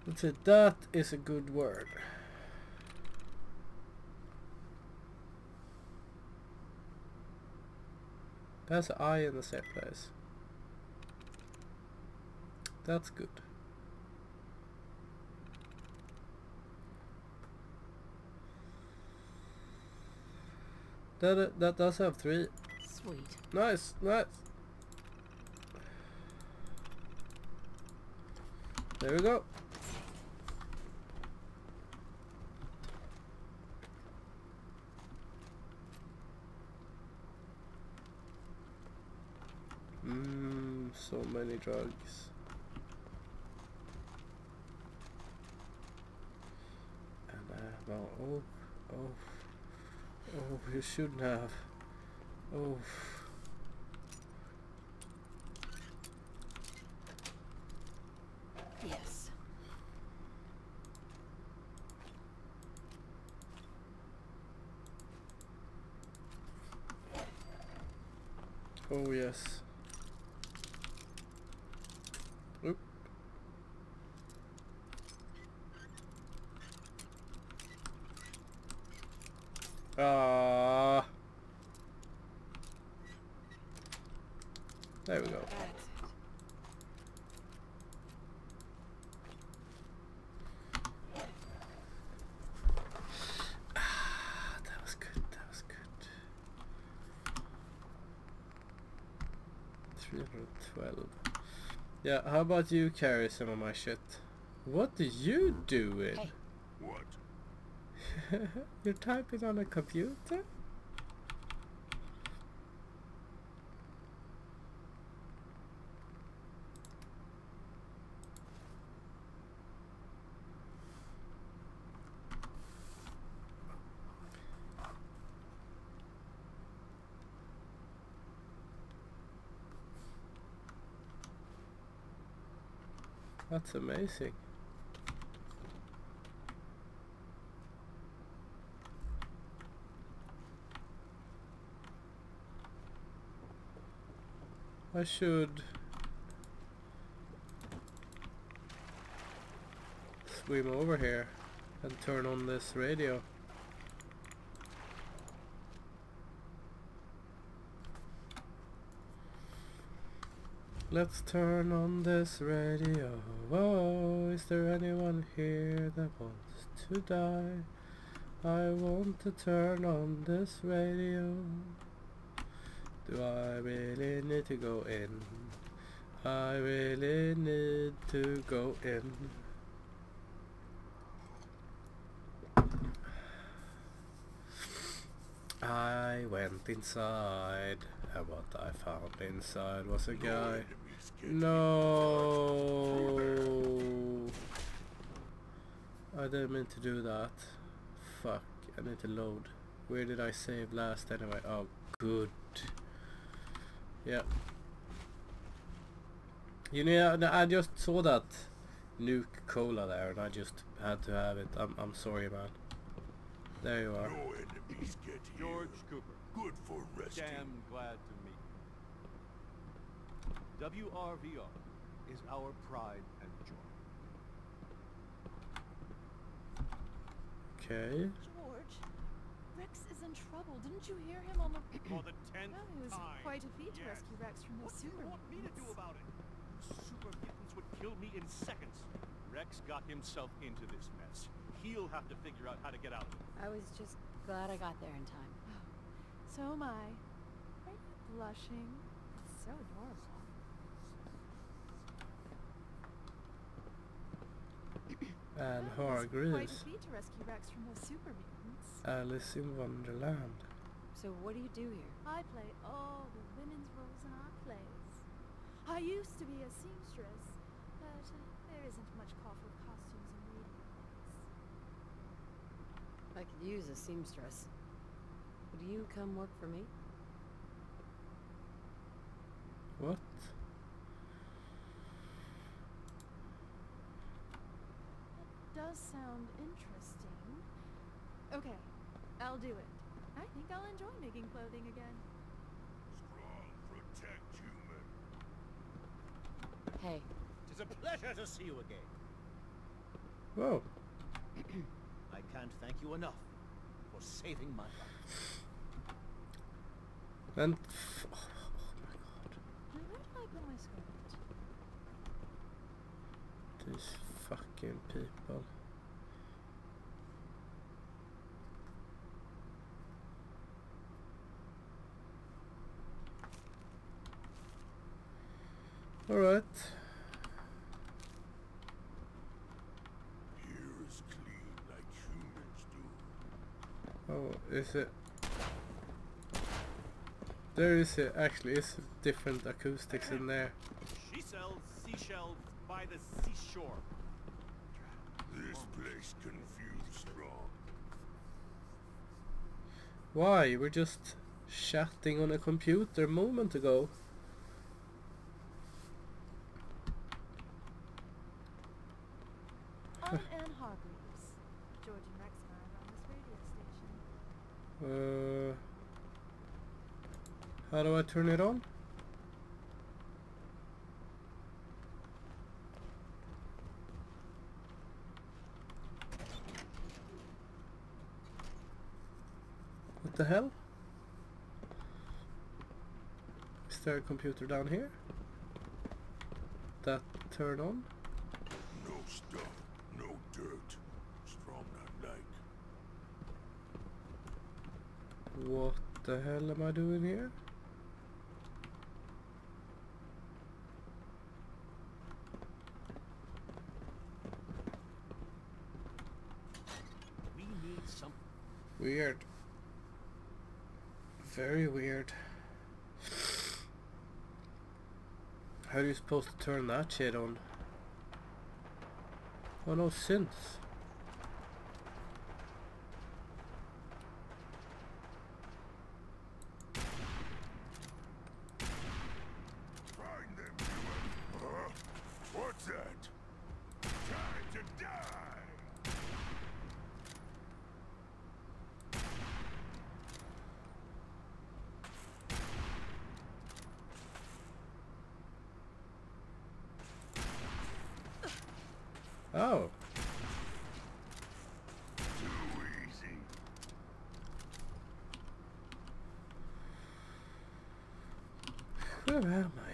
Let's say that is a good word. There's an eye in the same place. That's good. That, that does have three. Sweet. Nice, nice. There we go. Mmm, so many drugs. And I have all, oh, oh. Oh, you shouldn't have. Oh. Yes. Oh, yes. Oop. Ah, uh, there we go. Ah, that was good. That was good. Three hundred twelve. Yeah. How about you carry some of my shit? What do you do with? Hey. What? You're typing on a computer? That's amazing. I should swim over here and turn on this radio. Let's turn on this radio. Oh, is there anyone here that wants to die? I want to turn on this radio. Do I really need to go in? I really need to go in. I went inside, and what I found inside was a guy. No, I didn't mean to do that. Fuck, I need to load. Where did I save last anyway? Oh, good. Yeah. You know, I just saw that Nuke Cola there, and I just had to have it. I'm, I'm sorry, man. There you are. No enemies get here. George Cooper. Good for resting. Damn glad to meet you. W R V R is our pride and joy. Okay. George, Rex is in trouble. Didn't you hear him on the? For the tenth well, it was time. Quite a feat to yes. rescue Rex from those super. What do you want me to do about it? Super kittens would kill me in seconds. Rex got himself into this mess. He'll have to figure out how to get out of it. I was just glad I got there in time. Oh, so am I. Are you blushing? It's so adorable. And horror agrees. Quite a feat to rescue Rex from those super mutants. Alice in Wonderland. So what do you do here? I play all the women's roles in our plays. I used to be a seamstress, but uh, there isn't much call for costumes and reading. I could use a seamstress. Would you come work for me? What? That does sound interesting. Okay, I'll do it. I think I'll enjoy making clothing again. Strong, protect human. Hey. It is a pleasure to see you again. Whoa. I can't thank you enough for saving my life. And f oh, oh my god. Now where did I put my skirt? These fucking people. Alright. Oh, is it? There is it. Actually, it's different acoustics in there. She sells seashells by the seashore. This place confused wrong. Why? We were just chatting on a computer a moment ago. Uh, how do I turn it on? What the hell? Is there a computer down here? That turn on? No stuff, no dirt. Strong not like. What the hell am I doing here? We need some weird. Very weird. How are you supposed to turn that shit on? Oh no, synths. Oh. Too easy. Where am I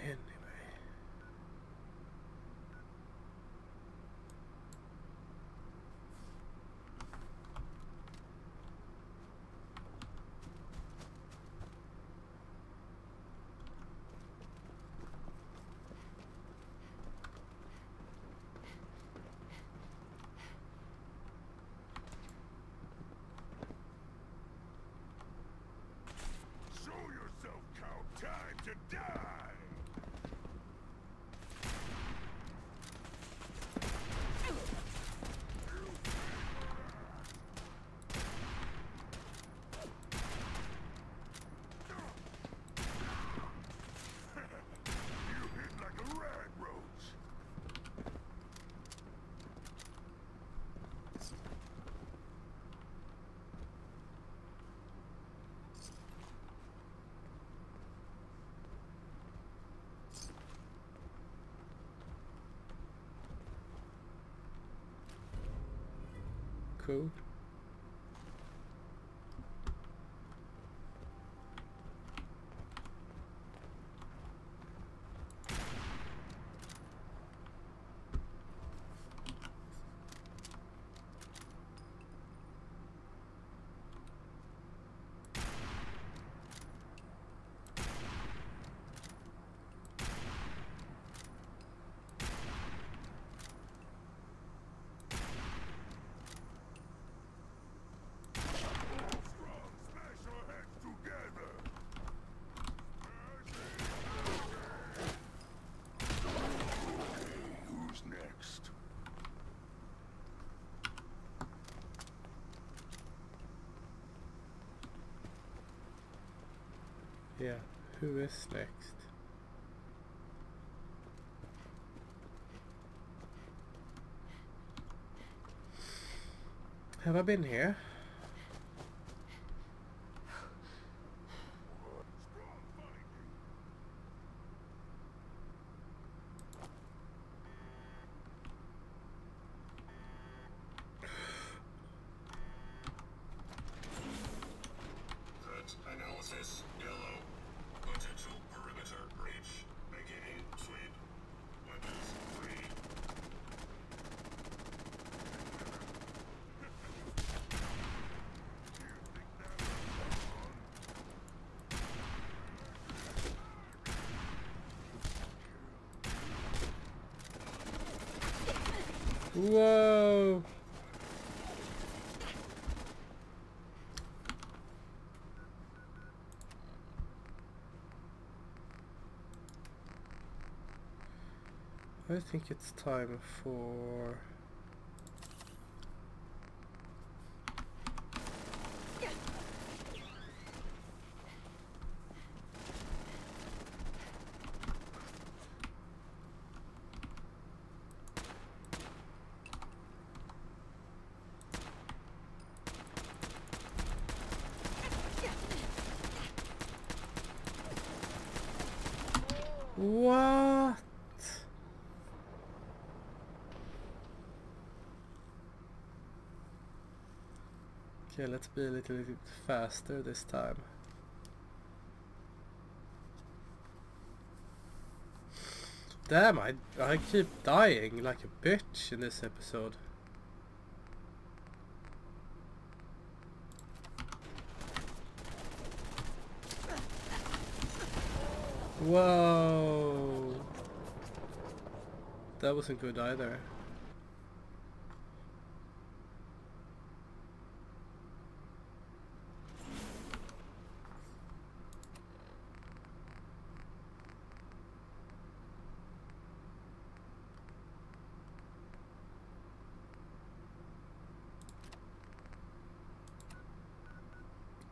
anyway? to die! Cool. Yeah, who is next? Have I been here? Whoa! I think it's time for... What? Okay, let's be a little bit faster this time. Damn, I, I keep dying like a bitch in this episode. Whoa! That wasn't good either.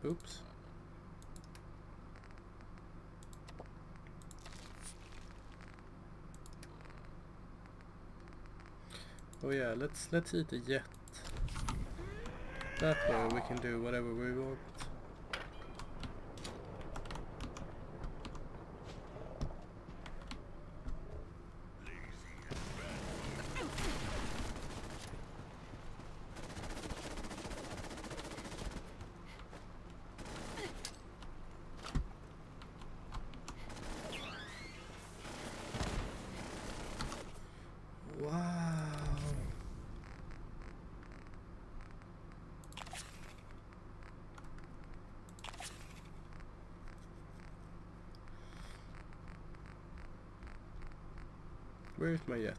Oops. Oh yeah, let's let's eat a jet. That way we can do whatever we want. Where is my jet?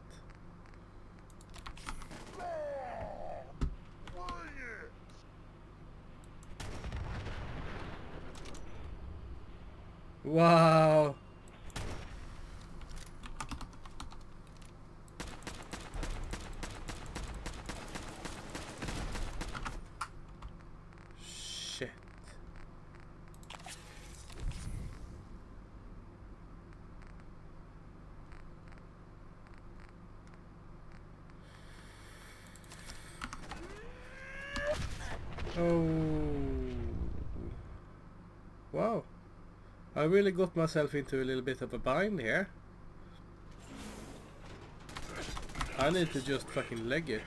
Wow! Oh. Wow. I really got myself into a little bit of a bind here. I need to just fucking leg it.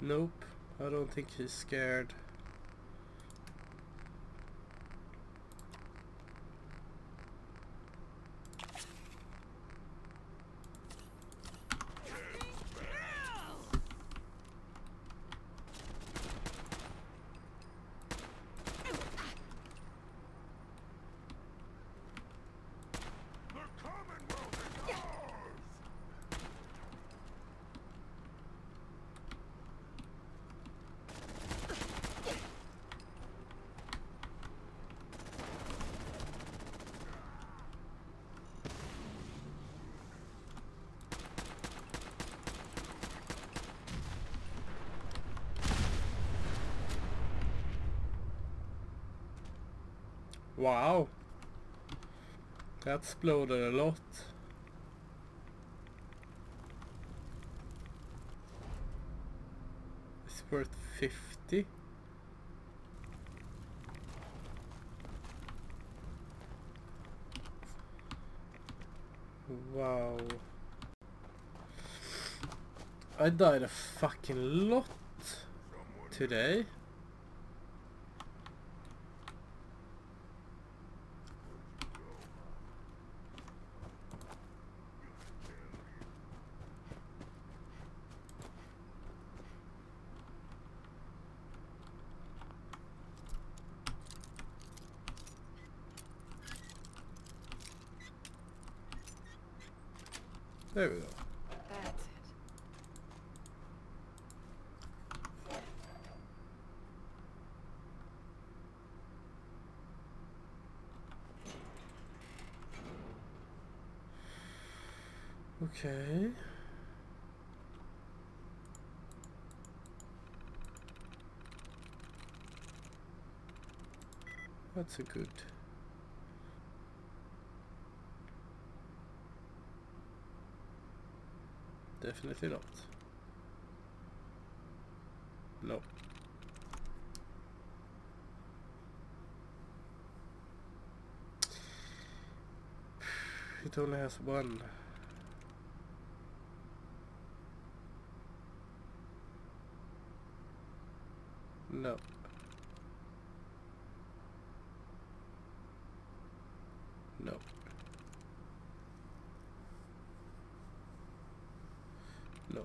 Nope, I don't think he's scared. Wow, that exploded a lot. It's worth fifty. Wow. I died a fucking lot today. There we go. That's it. Okay. That's a good. Definitely not. No. It only has one. No. No. No.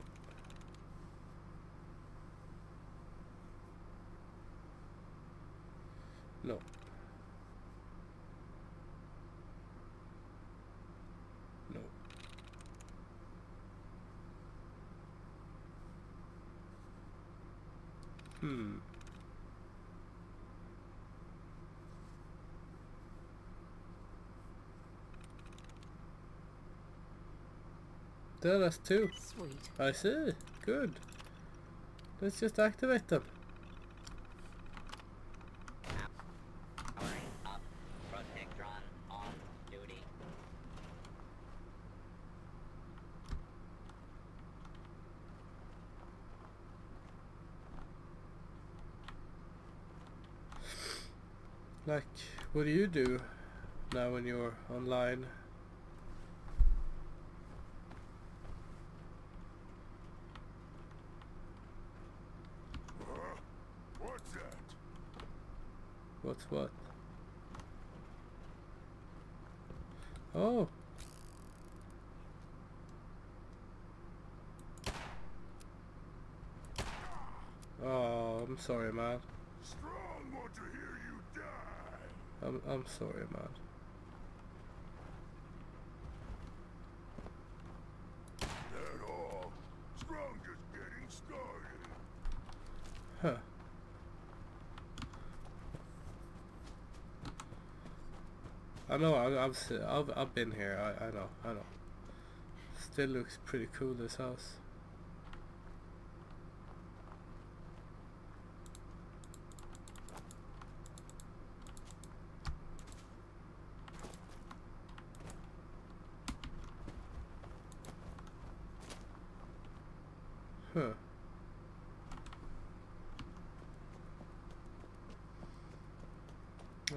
No. Hmm. There, that's two. Sweet. I see. Good. Let's just activate them. Like, what do you do now when you're online? What's that? What's what? Oh. Oh, I'm sorry, man. Strong want to hear you die. I'm I'm sorry, man. That all. Strong just getting started. Huh. I know. I, I've I've I've been here. I I know. I know. Still looks pretty cool, this house. Huh.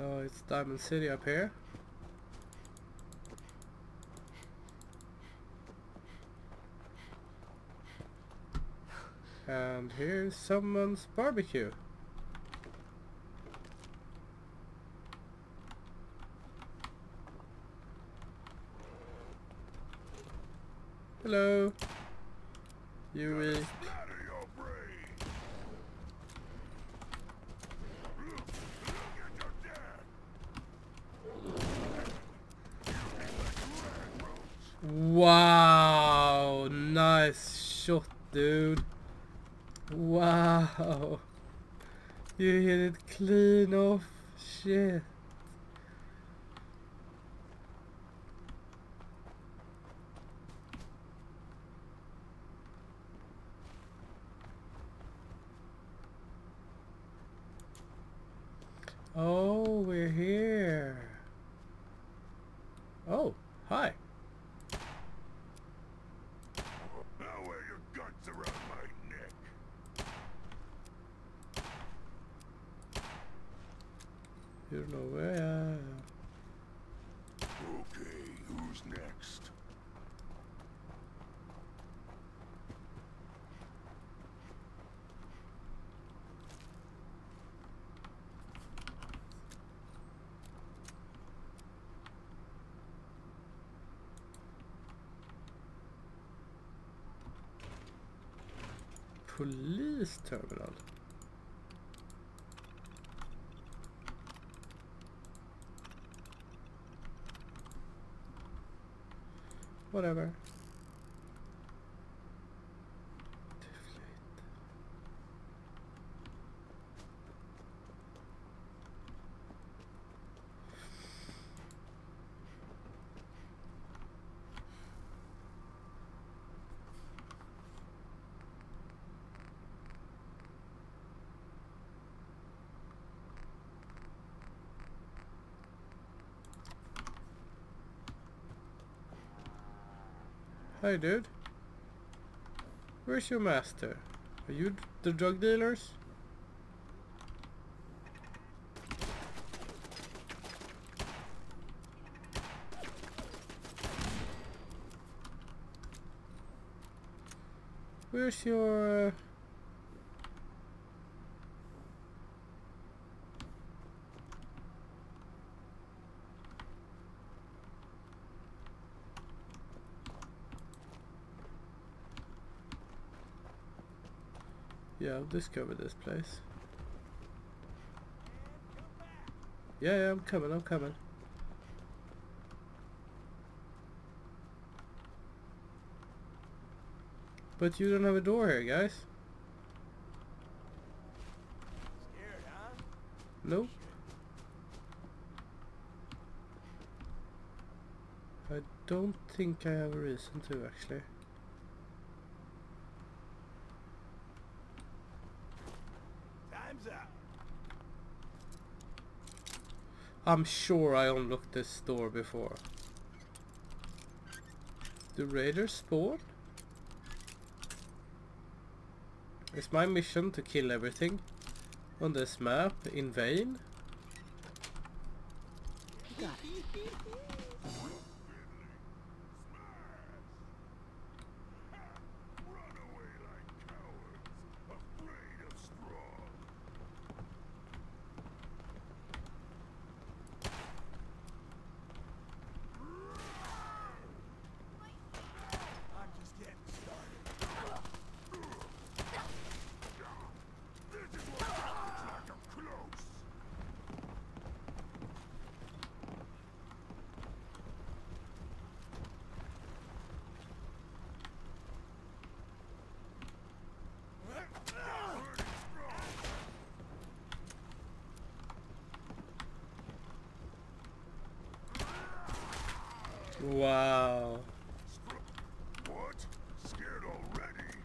Oh, it's Diamond City up here. And here's someone's barbecue. Hello. You will. Wow, nice shot, dude. Wow, you hit it clean off. Shit. Oh, we're here. Oh, hi. Now wear your guts around my neck. You don't know where I am. Okay, who's next? Police terminal. Whatever. Hey dude, where's your master? Are you the drug dealers? Where's your... Uh Yeah, I'll discover this place. Yeah, yeah, I'm coming, I'm coming. But you don't have a door here, guys. Scared, huh? Nope. I don't think I have a reason to, actually. I'm sure I unlocked this door before. The raiders spawn? Is my mission to kill everything on this map in vain? Got it. Wow. What? Scared already?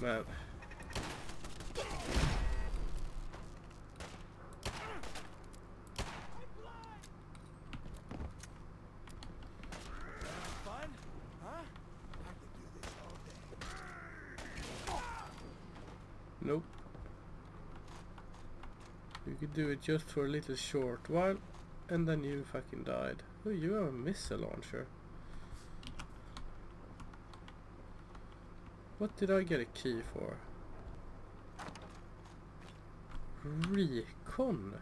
Map. Nope. You could do it just for a little short while, and then you fucking died. Oh, you have a missile launcher. What did I get a key for? Recon.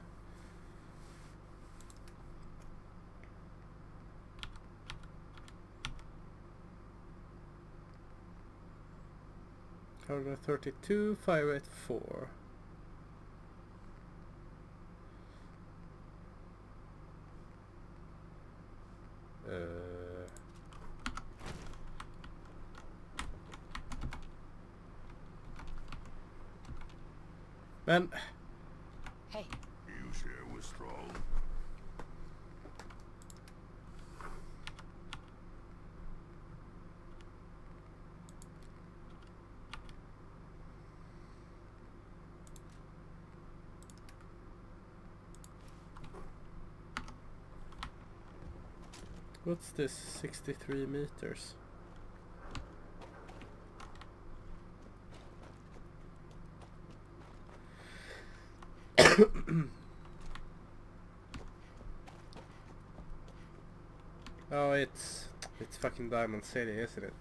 one thirty-two, fire at four. Uh. Man. Hey. You share with Stroll. What's this? sixty-three meters. Oh, it's it's fucking Diamond City, isn't it?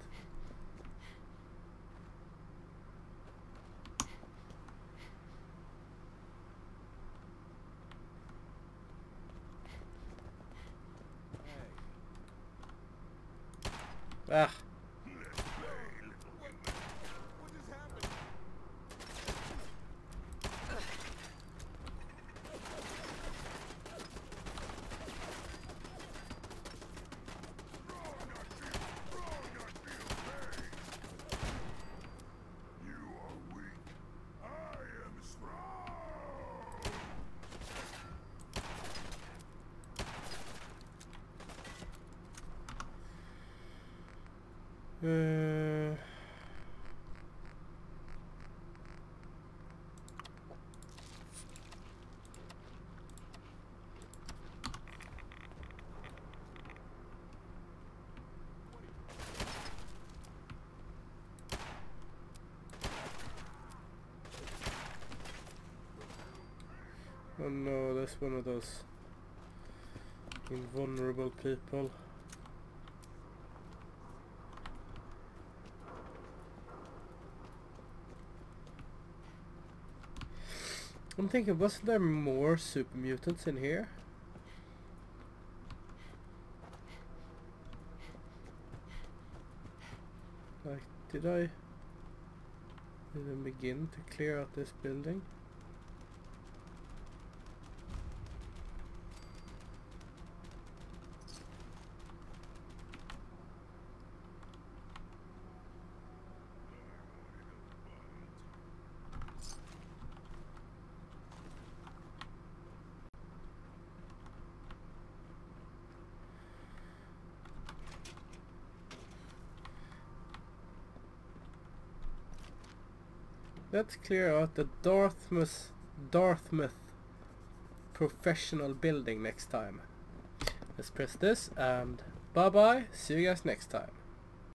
Ah. Uh, oh no, that's one of those invulnerable people. I'm thinking, wasn't there more super mutants in here? Like, did I even begin to clear out this building? Let's clear out the Dartmouth, Dartmouth professional building next time. Let's press this and bye bye. See you guys next time.